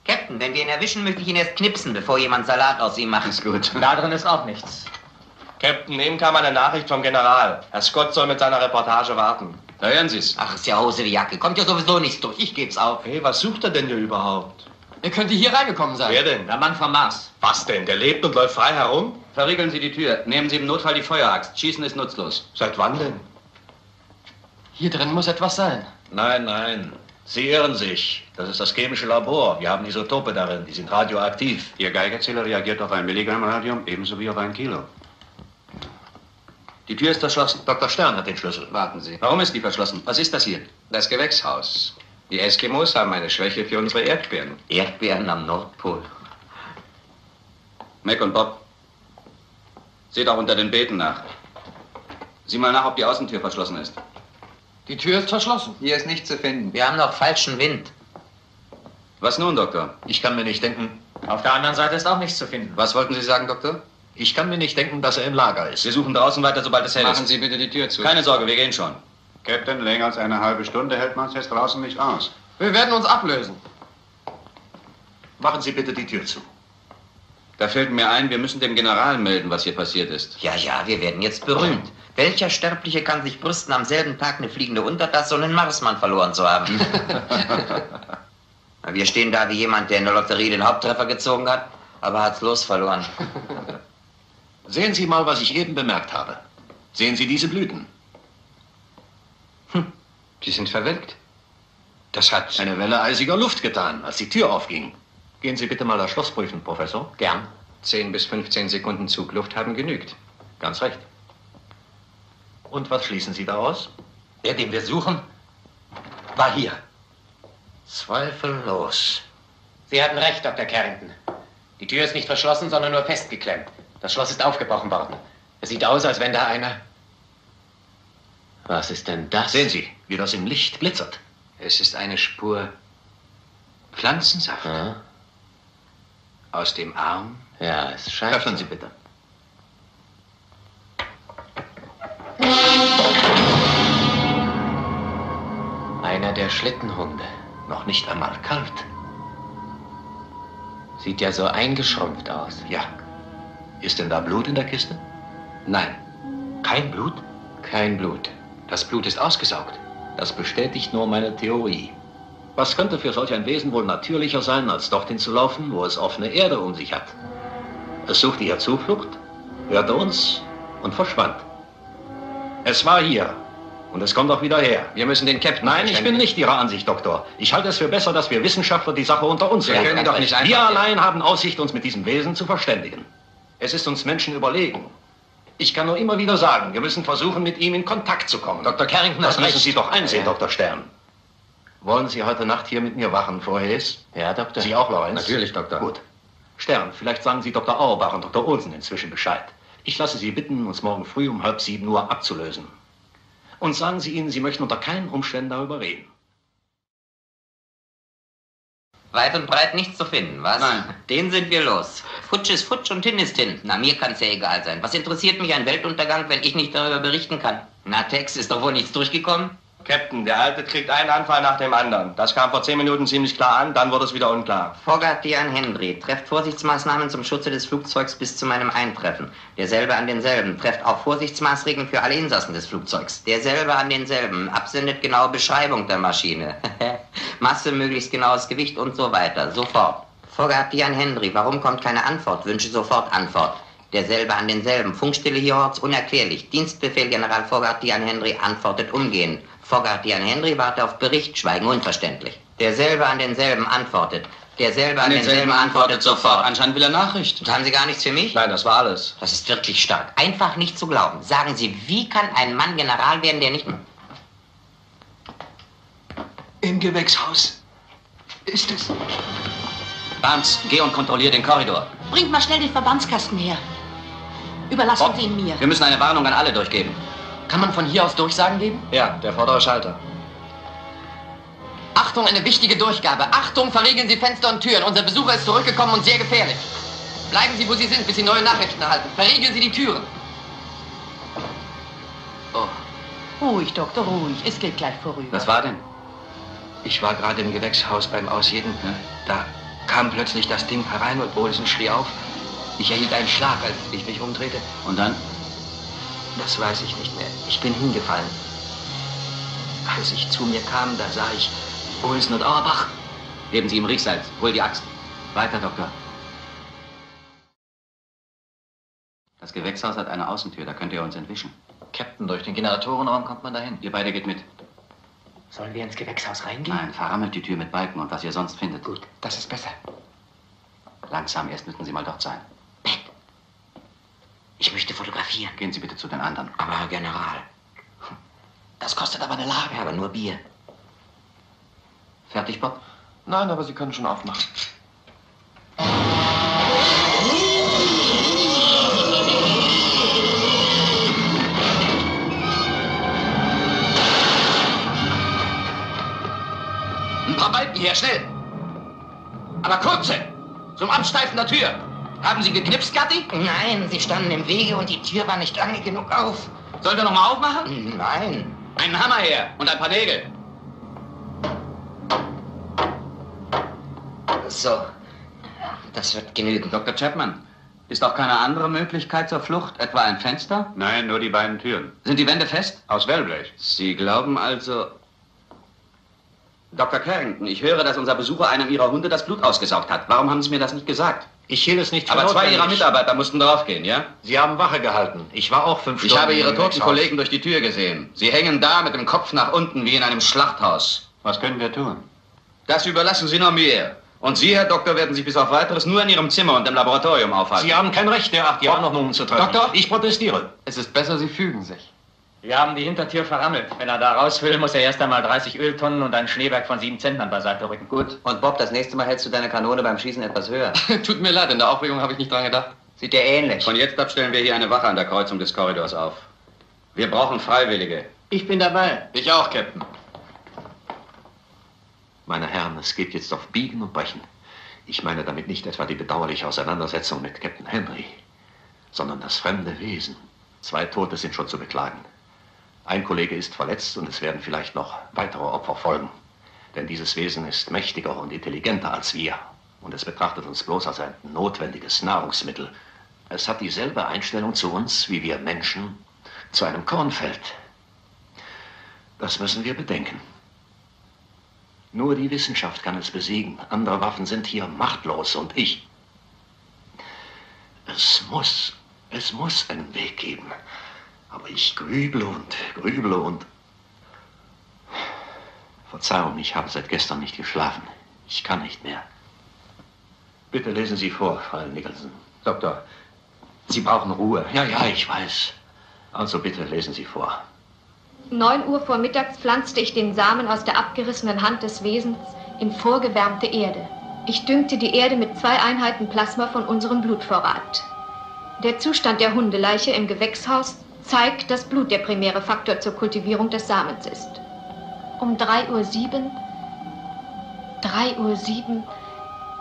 Captain, wenn wir ihn erwischen, möchte ich ihn erst knipsen, bevor jemand Salat aus ihm macht. Ist gut. Da drin ist auch nichts. Captain, eben kam eine Nachricht vom General. Herr Scott soll mit seiner Reportage warten. Da hören Sie's. Ach, ist ja Hose wie Jacke. Kommt ja sowieso nichts durch. Ich geb's auf. Hey, was sucht er denn hier überhaupt? Er könnte hier reingekommen sein. Wer denn? Der Mann vom Mars. Was denn? Der lebt und läuft frei herum? Verriegeln Sie die Tür. Nehmen Sie im Notfall die Feueraxt. Schießen ist nutzlos. Seit wann denn? Hier drin muss etwas sein. Nein, nein. Sie irren sich. Das ist das chemische Labor. Wir haben Isotope darin. Die sind radioaktiv. Ihr Geigerzähler reagiert auf ein Milligramm Radium, ebenso wie auf ein Kilo. Die Tür ist verschlossen. Doktor Stern hat den Schlüssel. Warten Sie. Warum ist die verschlossen? Was ist das hier? Das Gewächshaus. Die Eskimos haben eine Schwäche für unsere Erdbeeren. Erdbeeren am Nordpol. Mac und Bob, seht auch unter den Beeten nach. Sieh mal nach, ob die Außentür verschlossen ist. Die Tür ist verschlossen. Hier ist nichts zu finden. Wir haben noch falschen Wind. Was nun, Doktor? Ich kann mir nicht denken. Auf der anderen Seite ist auch nichts zu finden. Was wollten Sie sagen, Doktor? Ich kann mir nicht denken, dass er im Lager ist. Wir suchen draußen weiter, sobald es hell ist. Machen Sie bitte die Tür zu. Keine Sorge, wir gehen schon. Captain, länger als eine halbe Stunde hält man es jetzt draußen nicht aus. Wir werden uns ablösen. Machen Sie bitte die Tür zu. Da fällt mir ein, wir müssen dem General melden, was hier passiert ist. Ja, ja, wir werden jetzt berühmt. Welcher Sterbliche kann sich brüsten, am selben Tag eine fliegende Untertasse und einen Marsmann verloren zu haben? Wir stehen da wie jemand, der in der Lotterie den Haupttreffer gezogen hat, aber hat's los verloren. Sehen Sie mal, was ich eben bemerkt habe. Sehen Sie diese Blüten? Hm, die sind verwelkt. Das hat eine Welle eisiger Luft getan, als die Tür aufging. Gehen Sie bitte mal das Schloss prüfen, Professor. Gern. zehn bis fünfzehn Sekunden Zugluft haben genügt. Ganz recht. Und was schließen Sie daraus? Der, den wir suchen, war hier. Zweifellos. Sie hatten recht, Doktor Carrington. Die Tür ist nicht verschlossen, sondern nur festgeklemmt. Das Schloss ist aufgebrochen worden. Es sieht aus, als wenn da einer... Was ist denn das? Sehen Sie, wie das im Licht glitzert. Es ist eine Spur Pflanzensaft. Ja. Aus dem Arm. Ja, es scheint... Öffnen Sie bitte. Einer der Schlittenhunde. Noch nicht einmal kalt. Sieht ja so eingeschrumpft aus. Ja. Ist denn da Blut in der Kiste? Nein. Kein Blut? Kein Blut. Das Blut ist ausgesaugt. Das bestätigt nur meine Theorie. Was könnte für solch ein Wesen wohl natürlicher sein, als dorthin zu laufen, wo es offene Erde um sich hat? Es suchte ihr Zuflucht, hörte uns und verschwand. Es war hier. Und es kommt auch wieder her. Wir müssen den Captain... Nein, ich bin nicht Ihrer Ansicht, Doktor. Ich halte es für besser, dass wir Wissenschaftler die Sache unter uns regeln. Wir können doch nicht einfach... Wir allein haben Aussicht, uns mit diesem Wesen zu verständigen. Es ist uns Menschen überlegen. Ich kann nur immer wieder sagen, wir müssen versuchen, mit ihm in Kontakt zu kommen. Doktor Carrington, das müssen Sie doch einsehen, ja. Doktor Stern. Wollen Sie heute Nacht hier mit mir wachen, Frau Hayes? Ja, Doktor. Sie auch, Lawrence? Natürlich, Doktor. Gut. Stern, vielleicht sagen Sie Doktor Auerbach und Doktor Olsen inzwischen Bescheid. Ich lasse Sie bitten, uns morgen früh um halb sieben Uhr abzulösen. Und sagen Sie ihnen, Sie möchten unter keinen Umständen darüber reden. Weit und breit nichts zu finden, was? Nein. Den sind wir los. Futsch ist futsch und hin ist hin. Na, mir kann's ja egal sein. Was interessiert mich ein Weltuntergang, wenn ich nicht darüber berichten kann? Na, Tex, ist doch wohl nichts durchgekommen? Captain, der Alte kriegt einen Anfall nach dem anderen. Das kam vor zehn Minuten ziemlich klar an, dann wurde es wieder unklar. Fogarty an Hendry. Trefft Vorsichtsmaßnahmen zum Schutze des Flugzeugs bis zu meinem Eintreffen. Derselbe an denselben. Trefft auch Vorsichtsmaßregeln für alle Insassen des Flugzeugs. Derselbe an denselben. Absendet genaue Beschreibung der Maschine. Masse, möglichst genaues Gewicht und so weiter. Sofort. Fogarty an Hendry. Warum kommt keine Antwort? Wünsche sofort Antwort. Derselbe an denselben. Funkstille hierorts unerklärlich. Dienstbefehl General Fogarty an Hendry. Antwortet umgehend. Fogarty an Hendry warte auf Bericht, Schweigen unverständlich. Derselbe an denselben antwortet. Derselbe an, an denselben, denselben antwortet sofort. Anscheinend will er Nachrichten. Und haben Sie gar nichts für mich? Nein, das war alles. Das ist wirklich stark. Einfach nicht zu glauben. Sagen Sie, wie kann ein Mann General werden, der nicht... Im Gewächshaus ist es. Barnes, geh und kontrollier den Korridor. Bringt mal schnell den Verbandskasten her. Überlassen Bob, Sie ihn mir. Wir müssen eine Warnung an alle durchgeben. Kann man von hier aus Durchsagen geben? Ja, der vordere Schalter. Achtung, eine wichtige Durchgabe. Achtung, verriegeln Sie Fenster und Türen. Unser Besucher ist zurückgekommen und sehr gefährlich. Bleiben Sie, wo Sie sind, bis Sie neue Nachrichten erhalten. Verriegeln Sie die Türen. Oh. Ruhig, Doktor, ruhig. Es geht gleich vorüber. Was war denn? Ich war gerade im Gewächshaus beim Ausheben. Hm? Da kam plötzlich das Ding herein und Olsen schrie auf. Ich erhielt einen Schlag, als ich mich umdrehte. Und dann? Das weiß ich nicht mehr. Ich bin hingefallen. Als ich zu mir kam, da sah ich Wilson und Auerbach. Geben Sie ihm Riechsalz. Hol die Axt. Weiter, Doktor. Das Gewächshaus hat eine Außentür. Da könnt ihr uns entwischen. Captain, durch den Generatorenraum kommt man dahin. Ihr beide geht mit. Sollen wir ins Gewächshaus reingehen? Nein, verrammelt die Tür mit Balken und was ihr sonst findet. Gut, das ist besser. Langsam, erst müssen Sie mal dort sein. Ich möchte fotografieren. Gehen Sie bitte zu den anderen. Aber, Herr General, das kostet aber eine Lage, aber nur Bier. Fertig, Bob? Nein, aber Sie können schon aufmachen. Ein paar Balken her, schnell! Aber kurze! Zum Absteifen der Tür! Haben Sie geknipst, Gatti? Nein, sie standen im Wege und die Tür war nicht lange genug auf. Sollen wir nochmal aufmachen? Nein. Einen Hammer her und ein paar Nägel. So, das wird genügen. Doktor Chapman, ist auch keine andere Möglichkeit zur Flucht? Etwa ein Fenster? Nein, nur die beiden Türen. Sind die Wände fest? Aus Wellblech. Sie glauben also... Doktor Carrington, ich höre, dass unser Besucher einem Ihrer Hunde das Blut ausgesaugt hat. Warum haben Sie mir das nicht gesagt? Ich hielt es nicht für notwendig. Aber zwei Ihrer Mitarbeiter mussten draufgehen, ja? Sie haben Wache gehalten. Ich war auch fünf Stunden. Ich habe Ihre toten Kollegen durch die Tür gesehen. Sie hängen da mit dem Kopf nach unten wie in einem Schlachthaus. Was können wir tun? Das überlassen Sie nur mir. Und Sie, Herr Doktor, werden sich bis auf Weiteres nur in Ihrem Zimmer und im Laboratorium aufhalten. Sie haben kein Recht, der acht Jahre noch nun zu treffen. Doktor, ich protestiere. Es ist besser, Sie fügen sich. Wir haben die Hintertür verrammelt. Wenn er da raus will, muss er erst einmal dreißig Öltonnen und ein Schneeberg von sieben Zentnern beiseite rücken. Gut. Und Bob, das nächste Mal hältst du deine Kanone beim Schießen etwas höher. Tut mir leid, in der Aufregung habe ich nicht dran gedacht. Sieht dir ähnlich. Von jetzt ab stellen wir hier eine Wache an der Kreuzung des Korridors auf. Wir brauchen Freiwillige. Ich bin dabei. Ich auch, Captain. Meine Herren, es geht jetzt auf Biegen und Brechen. Ich meine damit nicht etwa die bedauerliche Auseinandersetzung mit Captain Hendry, sondern das fremde Wesen. Zwei Tote sind schon zu beklagen. Ein Kollege ist verletzt und es werden vielleicht noch weitere Opfer folgen. Denn dieses Wesen ist mächtiger und intelligenter als wir. Und es betrachtet uns bloß als ein notwendiges Nahrungsmittel. Es hat dieselbe Einstellung zu uns, wie wir Menschen, zu einem Kornfeld. Das müssen wir bedenken. Nur die Wissenschaft kann es besiegen. Andere Waffen sind hier machtlos und ich. Es muss, es muss einen Weg geben. Aber ich grüble und grüble und... Verzeihung, ich habe seit gestern nicht geschlafen. Ich kann nicht mehr. Bitte lesen Sie vor, Fräulein Nicholson. Doktor, Sie brauchen Ruhe. Ja, ja, ich weiß. Also bitte lesen Sie vor. Neun Uhr vormittags pflanzte ich den Samen aus der abgerissenen Hand des Wesens in vorgewärmte Erde. Ich düngte die Erde mit zwei Einheiten Plasma von unserem Blutvorrat. Der Zustand der Hundeleiche im Gewächshaus zeigt, dass Blut der primäre Faktor zur Kultivierung des Samens ist. Um drei Uhr sieben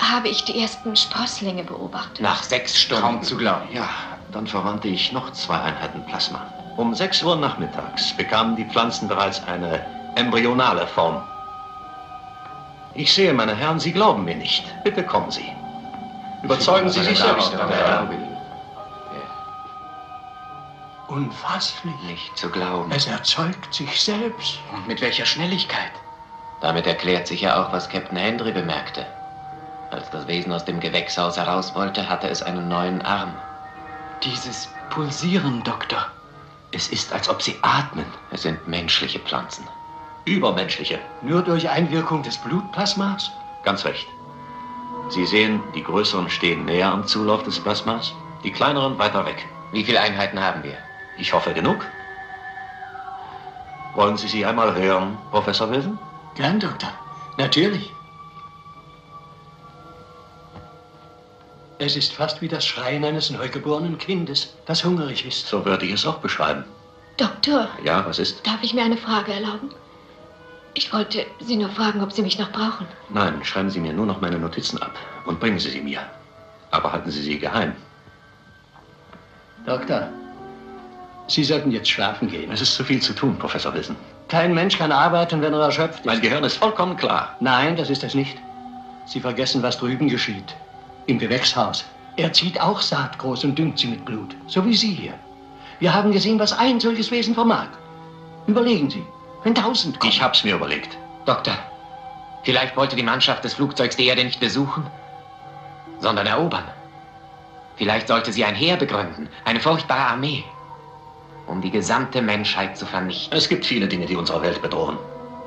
habe ich die ersten Sprosslinge beobachtet. Nach sechs Stunden. Kaum zu glauben. Ja, dann verwandte ich noch zwei Einheiten Plasma. Um sechs Uhr nachmittags bekamen die Pflanzen bereits eine embryonale Form. Ich sehe, meine Herren, Sie glauben mir nicht. Bitte kommen Sie. Überzeugen Sie sich selbst, meine Herren. Unfasslich. Nicht zu glauben. Es erzeugt sich selbst. Und mit welcher Schnelligkeit? Damit erklärt sich ja auch, was Captain Hendry bemerkte. Als das Wesen aus dem Gewächshaus heraus wollte, hatte es einen neuen Arm. Dieses Pulsieren, Doktor. Es ist, als ob sie atmen. Es sind menschliche Pflanzen. Übermenschliche. Nur durch Einwirkung des Blutplasmas? Ganz recht. Sie sehen, die größeren stehen näher am Zulauf des Plasmas, die kleineren weiter weg. Wie viele Einheiten haben wir? Ich hoffe, genug. Wollen Sie sie einmal hören, Professor Wilson? Gern, Doktor. Natürlich. Es ist fast wie das Schreien eines neugeborenen Kindes, das hungrig ist. So würde ich es auch beschreiben. Doktor? Ja, was ist? Darf ich mir eine Frage erlauben? Ich wollte Sie nur fragen, ob Sie mich noch brauchen. Nein, schreiben Sie mir nur noch meine Notizen ab und bringen Sie sie mir. Aber halten Sie sie geheim. Doktor, Sie sollten jetzt schlafen gehen. Es ist zu viel zu tun, Professor Wilson. Kein Mensch kann arbeiten, wenn er erschöpft ist. Mein Gehirn ist vollkommen klar. Nein, das ist es nicht. Sie vergessen, was drüben geschieht. Im Gewächshaus. Er zieht auch Saat groß und düngt sie mit Blut. So wie Sie hier. Wir haben gesehen, was ein solches Wesen vermag. Überlegen Sie, wenn tausend kommen. Ich hab's mir überlegt. Doktor, vielleicht wollte die Mannschaft des Flugzeugs die Erde nicht besuchen, sondern erobern. Vielleicht sollte sie ein Heer begründen, eine furchtbare Armee, um die gesamte Menschheit zu vernichten. Es gibt viele Dinge, die unsere Welt bedrohen.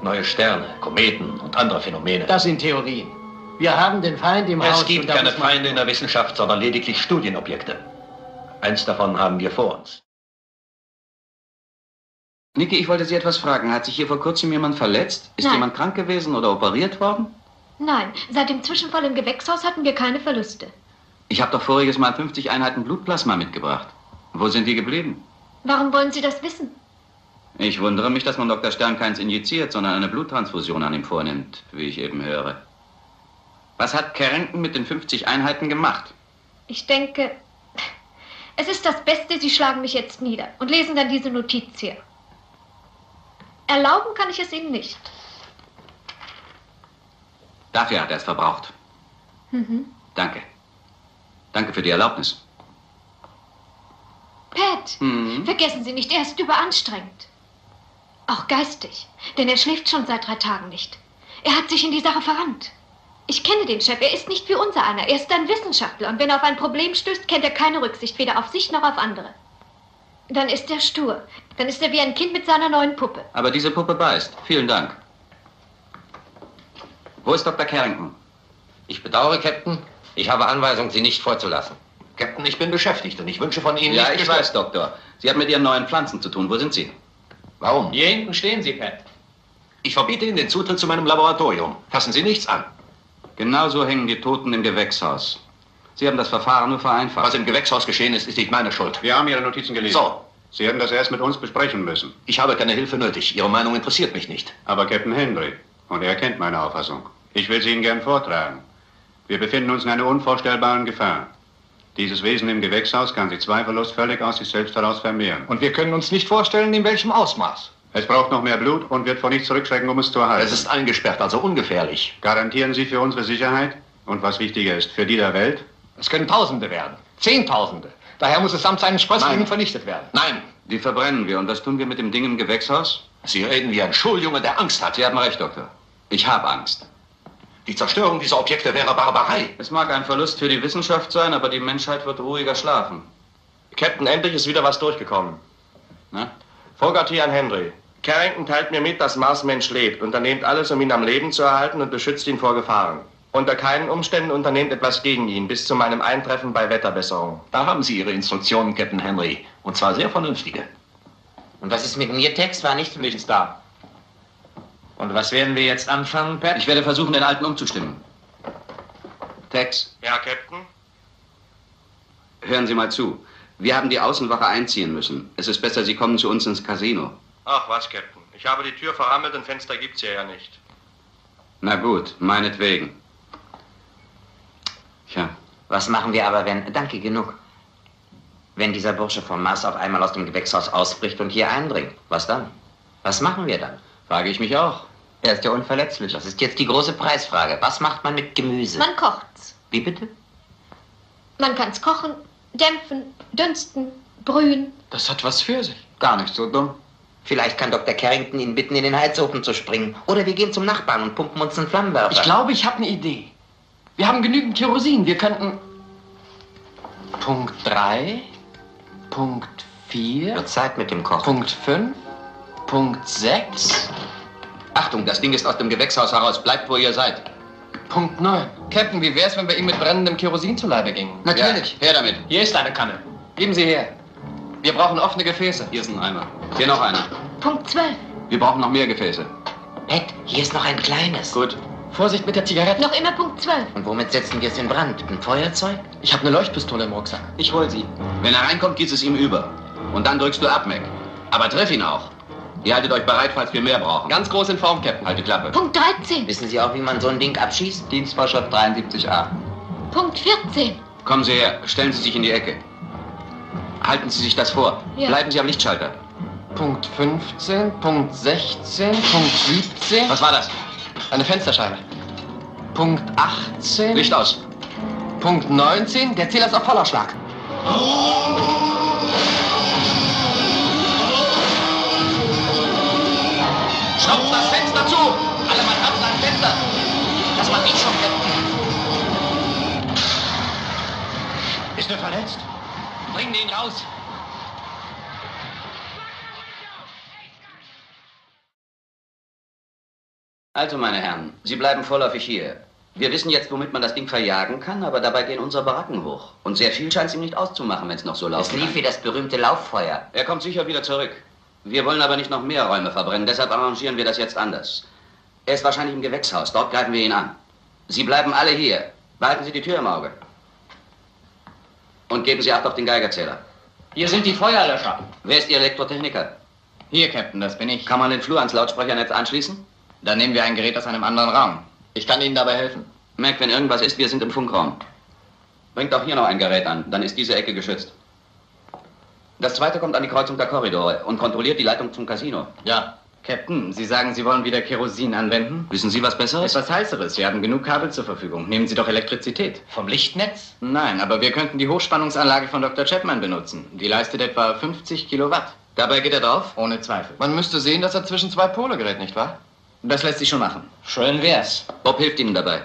Neue Sterne, Kometen und andere Phänomene. Das sind Theorien. Wir haben den Feind im Haus. Es gibt keine Feinde in der Wissenschaft, sondern lediglich Studienobjekte. Eins davon haben wir vor uns. Niki, ich wollte Sie etwas fragen. Hat sich hier vor kurzem jemand verletzt? Ist jemand krank gewesen oder operiert worden? Nein, seit dem Zwischenfall im Gewächshaus hatten wir keine Verluste. Ich habe doch voriges Mal fünfzig Einheiten Blutplasma mitgebracht. Wo sind die geblieben? Warum wollen Sie das wissen? Ich wundere mich, dass man Doktor Stern keins injiziert, sondern eine Bluttransfusion an ihm vornimmt, wie ich eben höre. Was hat Carrington mit den fünfzig Einheiten gemacht? Ich denke, es ist das Beste, Sie schlagen mich jetzt nieder und lesen dann diese Notiz hier. Erlauben kann ich es Ihnen nicht. Dafür hat er es verbraucht. Mhm. Danke. Danke für die Erlaubnis. Pat, mhm. vergessen Sie nicht, er ist überanstrengend. Auch geistig, denn er schläft schon seit drei Tagen nicht. Er hat sich in die Sache verrannt. Ich kenne den Chef, er ist nicht wie unser einer. Er ist ein Wissenschaftler und wenn er auf ein Problem stößt, kennt er keine Rücksicht, weder auf sich noch auf andere. Dann ist er stur. Dann ist er wie ein Kind mit seiner neuen Puppe. Aber diese Puppe beißt. Vielen Dank. Wo ist Doktor Carrington? Ich bedauere, Captain. Ich habe Anweisung, Sie nicht vorzulassen. Captain, ich bin beschäftigt und ich wünsche von Ihnen... Ja, ich weiß, Doktor. Sie haben mit Ihren neuen Pflanzen zu tun. Wo sind Sie? Warum? Hier hinten stehen Sie, Pat. Ich verbiete Ihnen den Zutritt zu meinem Laboratorium. Fassen Sie nichts an. Genauso hängen die Toten im Gewächshaus. Sie haben das Verfahren nur vereinfacht. Was im Gewächshaus geschehen ist, ist nicht meine Schuld. Wir haben Ihre Notizen gelesen. So. Sie hätten das erst mit uns besprechen müssen. Ich habe keine Hilfe nötig. Ihre Meinung interessiert mich nicht. Aber Captain Hendry, und er kennt meine Auffassung. Ich will sie Ihnen gern vortragen. Wir befinden uns in einer unvorstellbaren Gefahr. Dieses Wesen im Gewächshaus kann sich zweifellos völlig aus sich selbst heraus vermehren. Und wir können uns nicht vorstellen, in welchem Ausmaß. Es braucht noch mehr Blut und wird vor nichts zurückschrecken, um es zu erhalten. Es ist eingesperrt, also ungefährlich. Garantieren Sie für unsere Sicherheit und, was wichtiger ist, für die der Welt? Es können Tausende werden, Zehntausende. Daher muss es samt seinen Sprösslingen vernichtet werden. Nein, die verbrennen wir. Und was tun wir mit dem Ding im Gewächshaus? Sie reden wie ein Schuljunge, der Angst hat. Sie haben recht, Doktor. Ich habe Angst. Die Zerstörung dieser Objekte wäre Barbarei. Es mag ein Verlust für die Wissenschaft sein, aber die Menschheit wird ruhiger schlafen. Captain, endlich ist wieder was durchgekommen. Na? Fogarty an Hendry. Carrington teilt mir mit, dass Marsmensch lebt, unternehmt alles, um ihn am Leben zu erhalten und beschützt ihn vor Gefahren. Unter keinen Umständen unternehmt etwas gegen ihn, bis zu meinem Eintreffen bei Wetterbesserung. Da haben Sie Ihre Instruktionen, Captain Hendry. Und zwar sehr vernünftige. Und was ist mit mir, Tex? War nicht nichts da. Und was werden wir jetzt anfangen, Pat? Ich werde versuchen, den Alten umzustimmen. Tex? Ja, Captain? Hören Sie mal zu. Wir haben die Außenwache einziehen müssen. Es ist besser, Sie kommen zu uns ins Casino. Ach was, Captain. Ich habe die Tür verrammelt und Fenster gibt's hier ja nicht. Na gut, meinetwegen. Tja. Was machen wir aber, wenn... Danke, genug. Wenn dieser Bursche vom Mars auf einmal aus dem Gewächshaus ausbricht und hier eindringt, was dann? Was machen wir dann? Frage ich mich auch. Er ist ja unverletzlich. Das ist jetzt die große Preisfrage. Was macht man mit Gemüse? Man kocht's. Wie bitte? Man kann's kochen, dämpfen, dünsten, brühen. Das hat was für sich. Gar nicht so dumm. Vielleicht kann Doktor Carrington ihn bitten, in den Heizofen zu springen. Oder wir gehen zum Nachbarn und pumpen uns einen Flammenwerfer. Ich glaube, ich habe eine Idee. Wir haben genügend Kerosin. Wir könnten... Punkt drei, Punkt vier... Wird Zeit mit dem Kochen. Punkt fünf... Punkt sechs. Achtung, das Ding ist aus dem Gewächshaus heraus. Bleibt, wo ihr seid. Punkt neun. Captain, wie wär's, wenn wir ihm mit brennendem Kerosin zu Leibe gingen? Natürlich. Ja, her damit. Hier ist eine Kanne. Geben Sie her. Wir brauchen offene Gefäße. Hier ist ein Eimer. Hier noch einer. Punkt zwölf. Wir brauchen noch mehr Gefäße. Pat, hier ist noch ein kleines. Gut. Vorsicht mit der Zigarette. Noch immer Punkt zwölf. Und womit setzen wir es in Brand? Ein Feuerzeug? Ich habe eine Leuchtpistole im Rucksack. Ich hol sie. Wenn er reinkommt, gießt es ihm über. Und dann drückst du ab, Mac. Aber triff ihn auch. Ihr haltet euch bereit, falls wir mehr brauchen. Ganz groß in Form, Captain. Halt die Klappe. Punkt dreizehn. Wissen Sie auch, wie man so ein Ding abschießt? Dienstvorschrift dreiundsiebzig a. Punkt vierzehn. Kommen Sie her. Stellen Sie sich in die Ecke. Halten Sie sich das vor. Ja. Bleiben Sie am Lichtschalter. Punkt fünfzehn, Punkt sechzehn, Punkt siebzehn. Was war das? Eine Fensterscheibe. Punkt achtzehn. Licht aus. Punkt neunzehn. Der Zähler ist auf Vollausschlag. Oh. Stoppt das Fenster zu! Alle Mann hat ein Fenster! Das war nicht schon, Captain. Ist er verletzt? Bringen ihn raus! Also, meine Herren, Sie bleiben vorläufig hier. Wir wissen jetzt, womit man das Ding verjagen kann, aber dabei gehen unsere Baracken hoch. Und sehr viel scheint es ihm nicht auszumachen, wenn es noch so laufen kann. Es lief wie das berühmte Lauffeuer. Er kommt sicher wieder zurück. Wir wollen aber nicht noch mehr Räume verbrennen, deshalb arrangieren wir das jetzt anders. Er ist wahrscheinlich im Gewächshaus, dort greifen wir ihn an. Sie bleiben alle hier. Behalten Sie die Tür im Auge. Und geben Sie Acht auf den Geigerzähler. Hier sind die Feuerlöscher. Wer ist Ihr Elektrotechniker? Hier, Captain, das bin ich. Kann man den Flur ans Lautsprechernetz anschließen? Dann nehmen wir ein Gerät aus einem anderen Raum. Ich kann Ihnen dabei helfen. Merk, wenn irgendwas ist, wir sind im Funkraum. Bringt auch hier noch ein Gerät an, dann ist diese Ecke geschützt. Das zweite kommt an die Kreuzung der Korridore und kontrolliert die Leitung zum Casino. Ja. Captain, Sie sagen, Sie wollen wieder Kerosin anwenden? Wissen Sie was Besseres? Etwas Heißeres. Sie haben genug Kabel zur Verfügung. Nehmen Sie doch Elektrizität. Vom Lichtnetz? Nein, aber wir könnten die Hochspannungsanlage von Doktor Chapman benutzen. Die leistet etwa fünfzig Kilowatt. Dabei geht er drauf? Ohne Zweifel. Man müsste sehen, dass er zwischen zwei Pole gerät, nicht wahr? Das lässt sich schon machen. Schön wär's. Bob hilft Ihnen dabei.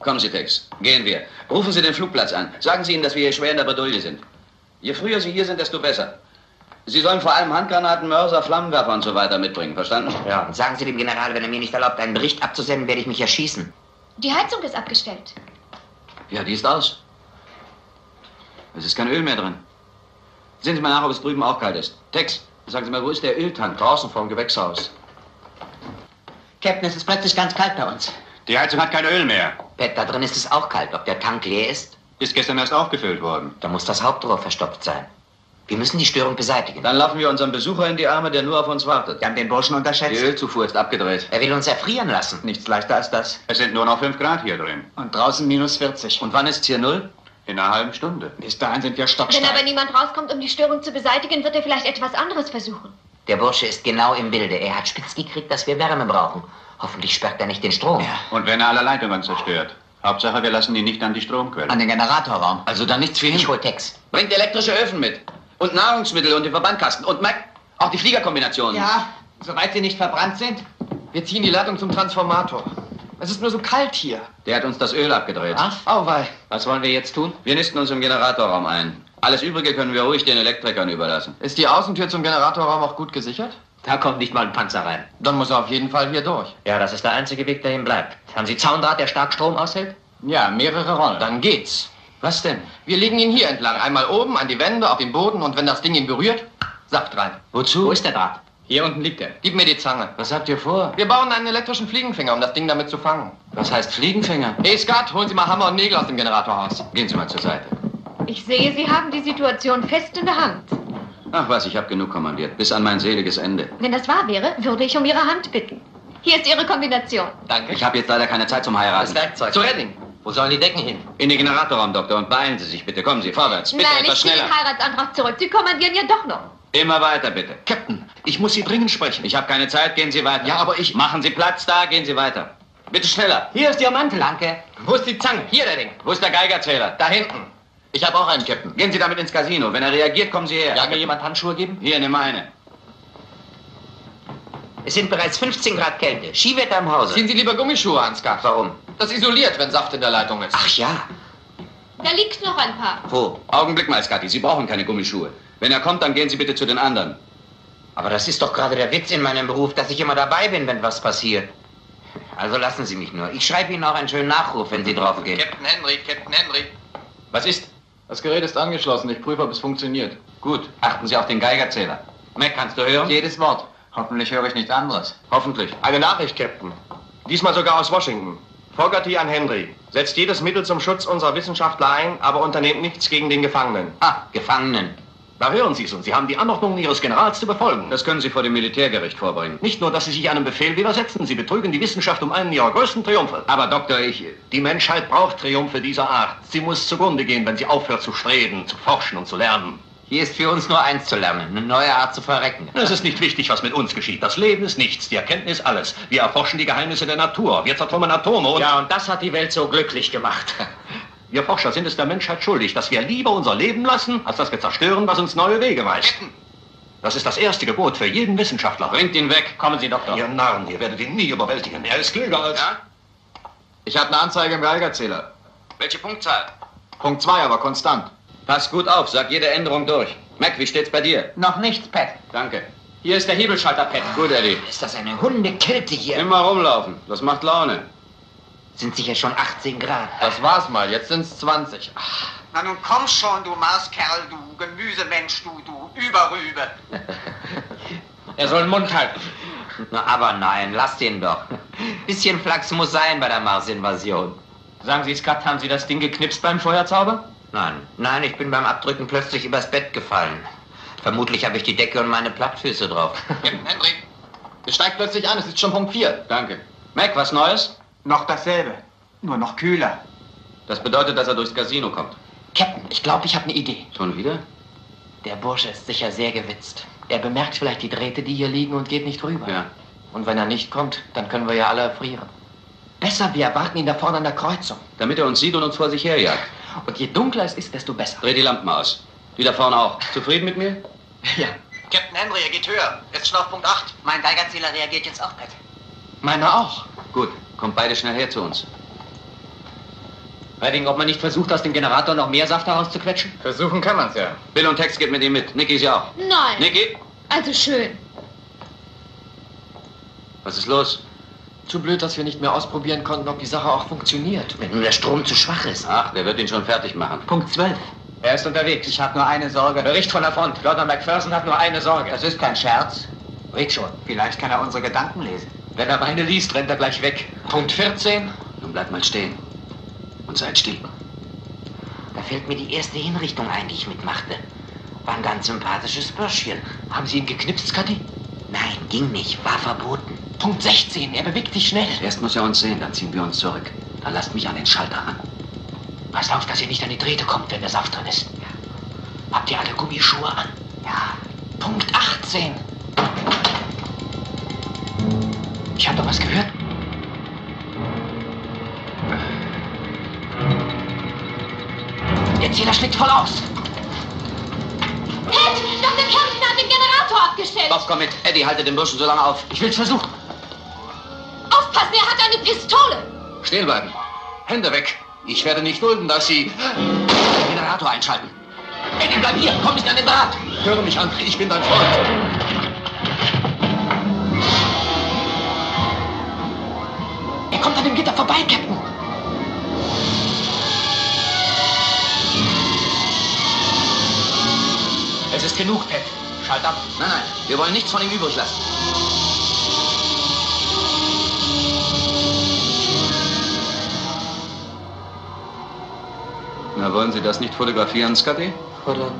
Kommen Sie, Tex. Gehen wir. Rufen Sie den Flugplatz an. Sagen Sie ihnen, dass wir hier schwer in der Bredouille sind. Je früher Sie hier sind, desto besser. Sie sollen vor allem Handgranaten, Mörser, Flammenwerfer und so weiter mitbringen, verstanden? Ja, und sagen Sie dem General, wenn er mir nicht erlaubt, einen Bericht abzusenden, werde ich mich erschießen. Die Heizung ist abgestellt. Ja, die ist aus. Es ist kein Öl mehr drin. Sehen Sie mal nach, ob es drüben auch kalt ist. Tex, sagen Sie mal, wo ist der Öltank? Draußen vorm Gewächshaus. Captain, es ist plötzlich ganz kalt bei uns. Die Heizung hat kein Öl mehr. Pat, da drin ist es auch kalt. Ob der Tank leer ist? Ist gestern erst aufgefüllt worden. Da muss das Hauptrohr verstopft sein. Wir müssen die Störung beseitigen. Dann laufen wir unserem Besucher in die Arme, der nur auf uns wartet. Wir haben den Burschen unterschätzt. Die Ölzufuhr ist abgedreht. Er will uns erfrieren lassen. Nichts leichter als das. Es sind nur noch fünf Grad hier drin. Und draußen minus vierzig. Und wann ist's hier null? In einer halben Stunde. Bis dahin sind wir stocksteif. Wenn aber niemand rauskommt, um die Störung zu beseitigen, wird er vielleicht etwas anderes versuchen. Der Bursche ist genau im Bilde. Er hat spitz gekriegt, dass wir Wärme brauchen. Hoffentlich sperrt er nicht den Strom. Ja. Und wenn er alle Leitungen zerstört. Hauptsache, wir lassen ihn nicht an die Stromquelle. An den Generatorraum. Also dann nichts für ihn. Ich hol Tex. Bringt elektrische Öfen mit. Und Nahrungsmittel und den Verbandkasten. Und Mac, auch die Fliegerkombinationen. Ja, soweit sie nicht verbrannt sind. Wir ziehen die Leitung zum Transformator. Es ist nur so kalt hier. Der hat uns das Öl abgedreht. Ach, auweih. Was wollen wir jetzt tun? Wir nisten uns im Generatorraum ein. Alles Übrige können wir ruhig den Elektrikern überlassen. Ist die Außentür zum Generatorraum auch gut gesichert? Da kommt nicht mal ein Panzer rein. Dann muss er auf jeden Fall hier durch. Ja, das ist der einzige Weg, der ihm bleibt. Haben Sie Zaundraht, der stark Strom aushält? Ja, mehrere Rollen. Dann geht's. Was denn? Wir legen ihn hier entlang. Einmal oben, an die Wände, auf den Boden und wenn das Ding ihn berührt, Saft rein. Wozu? Wo ist der Draht? Hier unten liegt er. Gib mir die Zange. Was habt ihr vor? Wir bauen einen elektrischen Fliegenfänger, um das Ding damit zu fangen. Was heißt Fliegenfänger? Hey Scott, holen Sie mal Hammer und Nägel aus dem Generatorhaus. Gehen Sie mal zur Seite. Ich sehe, Sie haben die Situation fest in der Hand. Ach was, ich habe genug kommandiert. Bis an mein seliges Ende. Wenn das wahr wäre, würde ich um Ihre Hand bitten. Hier ist Ihre Kombination. Danke. Ich habe jetzt leider keine Zeit zum Heiraten. Das Werkzeug. Zu Redding. Wo sollen die Decken hin? In den Generatorraum, Doktor. Und beeilen Sie sich bitte. Kommen Sie vorwärts. Bitte Nein, etwas schneller. Nein, ich ziehe den Heiratsantrag zurück. Sie kommandieren ja doch noch. Immer weiter, bitte. Captain, ich muss Sie dringend sprechen. Ich habe keine Zeit. Gehen Sie weiter. Ja, aber ich... Machen Sie Platz da. Gehen Sie weiter. Bitte schneller. Hier ist Ihr Mantel. Danke. Wo ist die Zange? Hier, der Ding. Wo ist der Geigerzähler? Da hinten. Ich habe auch einen, Captain. Gehen Sie damit ins Casino. Wenn er reagiert, kommen Sie her. Kann mir jemand Handschuhe geben? Hier, nimm eine. Es sind bereits fünfzehn Grad Kälte. Skiwetter im Hause. Ziehen Sie lieber Gummischuhe an, Scott. Warum? Das isoliert, wenn Saft in der Leitung ist. Ach ja. Da liegt noch ein paar. Wo? Augenblick mal, Scotty. Sie brauchen keine Gummischuhe. Wenn er kommt, dann gehen Sie bitte zu den anderen. Aber das ist doch gerade der Witz in meinem Beruf, dass ich immer dabei bin, wenn was passiert. Also lassen Sie mich nur. Ich schreibe Ihnen auch einen schönen Nachruf, wenn Sie drauf gehen. Captain Hendry, Captain Hendry. Was ist? Das Gerät ist angeschlossen. Ich prüfe, ob es funktioniert. Gut. Achten Sie auf den Geigerzähler. Mac, kannst du hören? Jedes Wort. Hoffentlich höre ich nichts anderes. Hoffentlich. Eine Nachricht, Captain. Diesmal sogar aus Washington. Fogarty an Hendry. Setzt jedes Mittel zum Schutz unserer Wissenschaftler ein, aber unternehmt nichts gegen den Gefangenen. Ah, Gefangenen. Da hören Sie es und Sie haben die Anordnungen Ihres Generals zu befolgen. Das können Sie vor dem Militärgericht vorbringen. Nicht nur, dass Sie sich einem Befehl widersetzen, Sie betrügen die Wissenschaft um einen Ihrer größten Triumphe. Aber Doktor, ich... Die Menschheit braucht Triumphe dieser Art. Sie muss zugrunde gehen, wenn sie aufhört zu streben, zu forschen und zu lernen. Hier ist für uns nur eins zu lernen, eine neue Art zu verrecken. Es ist nicht wichtig, was mit uns geschieht. Das Leben ist nichts, die Erkenntnis alles. Wir erforschen die Geheimnisse der Natur, wir zertrümmern Atome und... Ja, und das hat die Welt so glücklich gemacht. Wir Forscher sind es der Menschheit schuldig, dass wir lieber unser Leben lassen, als dass wir zerstören, was uns neue Wege weist. Das ist das erste Gebot für jeden Wissenschaftler. Bringt ihn weg. Kommen Sie, Doktor. Ihr Narren, ihr werdet ihn nie überwältigen. Er ist klüger als... Ja? Ich habe eine Anzeige im Geigerzähler. Welche Punktzahl? Punkt zwei, aber konstant. Pass gut auf, sag jede Änderung durch. Mac, wie steht's bei dir? Noch nichts, Pat. Danke. Hier ist der Hebelschalter, Pat. Gut, Eddie. Ist das eine Hundekälte hier? Immer rumlaufen, das macht Laune. Sind sicher schon achtzehn Grad. Das war's mal, jetzt sind's zwanzig. Ach. Na nun komm schon, du Marskerl, du Gemüsemensch, du, du Überrübe. Er soll den Mund halten. Na, aber nein, lass den doch. Bisschen Flachs muss sein bei der Marsinvasion. Sagen Sie, Scott, haben Sie das Ding geknipst beim Feuerzauber? Nein, nein, ich bin beim Abdrücken plötzlich übers Bett gefallen. Vermutlich habe ich die Decke und meine Plattfüße drauf. Captain Hendry, es steigt plötzlich an, es ist schon Punkt vier. Danke. Mac, was Neues? Noch dasselbe, nur noch kühler. Das bedeutet, dass er durchs Casino kommt. Captain, ich glaube, ich habe eine Idee. Schon wieder? Der Bursche ist sicher sehr gewitzt. Er bemerkt vielleicht die Drähte, die hier liegen und geht nicht rüber. Ja. Und wenn er nicht kommt, dann können wir ja alle erfrieren. Besser, wir erwarten ihn da vorne an der Kreuzung. Damit er uns sieht und uns vor sich herjagt. Und je dunkler es ist, desto besser. Dreh die Lampen aus. Die da vorne auch. Zufrieden mit mir? Ja. Captain Hendry, er geht höher. Jetzt schon auf Punkt acht. Mein Geigerzähler reagiert jetzt auch, Pat. Meiner auch. Gut. Kommt beide schnell her zu uns. Redding, ob man nicht versucht, aus dem Generator noch mehr Saft herauszuquetschen? Versuchen kann man's ja. Bill und Tex geht mit ihm mit. Nicky, Sie auch. Nein. Nicky? Also schön. Was ist los? Zu blöd, dass wir nicht mehr ausprobieren konnten, ob die Sache auch funktioniert. Wenn nur der Strom zu schwach ist. Ach, der wird ihn schon fertig machen. Punkt zwölf. Er ist unterwegs. Ich habe nur eine Sorge. Bericht von der Front. Lord Macpherson hat nur eine Sorge. Das ist kein Scherz. Red schon. Vielleicht kann er unsere Gedanken lesen. Wenn er meine liest, rennt er gleich weg. Punkt vierzehn. Nun bleibt mal stehen. Und seid still. Da fällt mir die erste Hinrichtung ein, die ich mitmachte. War ein ganz sympathisches Bürschchen. Haben Sie ihn geknipst, Scotty? Nein, ging nicht. War verboten. Punkt sechzehn. Er bewegt sich schnell. Erst muss er uns sehen, dann ziehen wir uns zurück. Dann lasst mich an den Schalter ran. Passt auf, dass ihr nicht an die Drähte kommt, wenn der Saft drin ist. Ja. Habt ihr alle Gummischuhe an? Ja. Punkt achtzehn. Ich hab doch was gehört. Der Zähler schlägt voll aus. Pat, Doktor Carrington hat den Generator abgestellt. Bob, komm mit. Eddie, halte den Burschen so lange auf. Ich will's versuchen. Hat, wer hat eine Pistole? Stehen bleiben. Hände weg. Ich werde nicht dulden, dass Sie... Den Generator einschalten. Eddie, bleib hier. Komm nicht an den Draht. Höre mich an. Ich bin dein Freund. Er kommt an dem Gitter vorbei, Captain. Es ist genug, Pat. Schalt ab. Nein, nein. Wir wollen nichts von ihm übrig lassen. Na, wollen Sie das nicht fotografieren, Scotty? Foto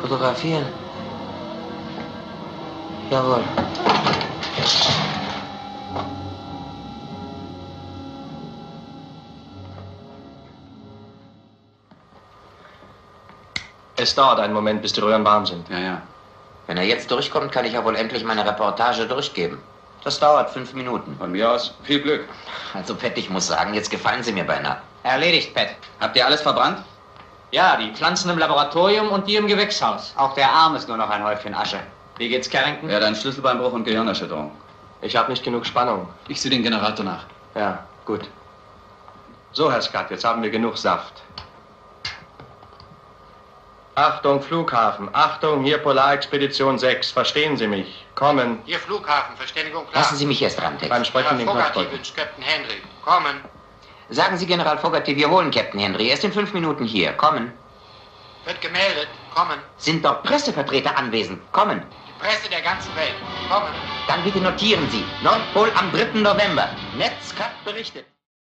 fotografieren? Jawohl. Es dauert einen Moment, bis die Röhren warm sind. Ja, ja. Wenn er jetzt durchkommt, kann ich ja wohl endlich meine Reportage durchgeben. Das dauert fünf Minuten. Von mir aus viel Glück. Also, Pat, ich muss sagen, jetzt gefallen Sie mir beinahe. Erledigt, Pat. Habt ihr alles verbrannt? Ja, die Pflanzen im Laboratorium und die im Gewächshaus. Auch der Arm ist nur noch ein Häufchen Asche. Wie geht's, Carrington? Er hat einen Schlüsselbeinbruch und Gehirnerschütterung. Ich habe nicht genug Spannung. Ich sehe den Generator nach. Ja, gut. So, Herr Scott, jetzt haben wir genug Saft. Achtung, Flughafen. Achtung, hier Polarexpedition sechs. Verstehen Sie mich? Kommen. Hier Flughafen, Verständigung klar. Lassen Sie mich erst dran, Tex. Beim Sprechen den Knopf drücken. General Fogarty wünscht Captain Hendry. Kommen. Sagen Sie General Fogarty, wir holen Captain Hendry. Er ist in fünf Minuten hier. Kommen. Wird gemeldet. Kommen. Sind dort Pressevertreter anwesend? Kommen. Die Presse der ganzen Welt. Kommen. Dann bitte notieren Sie. Nordpol am dritten November. Netzkapp berichtet.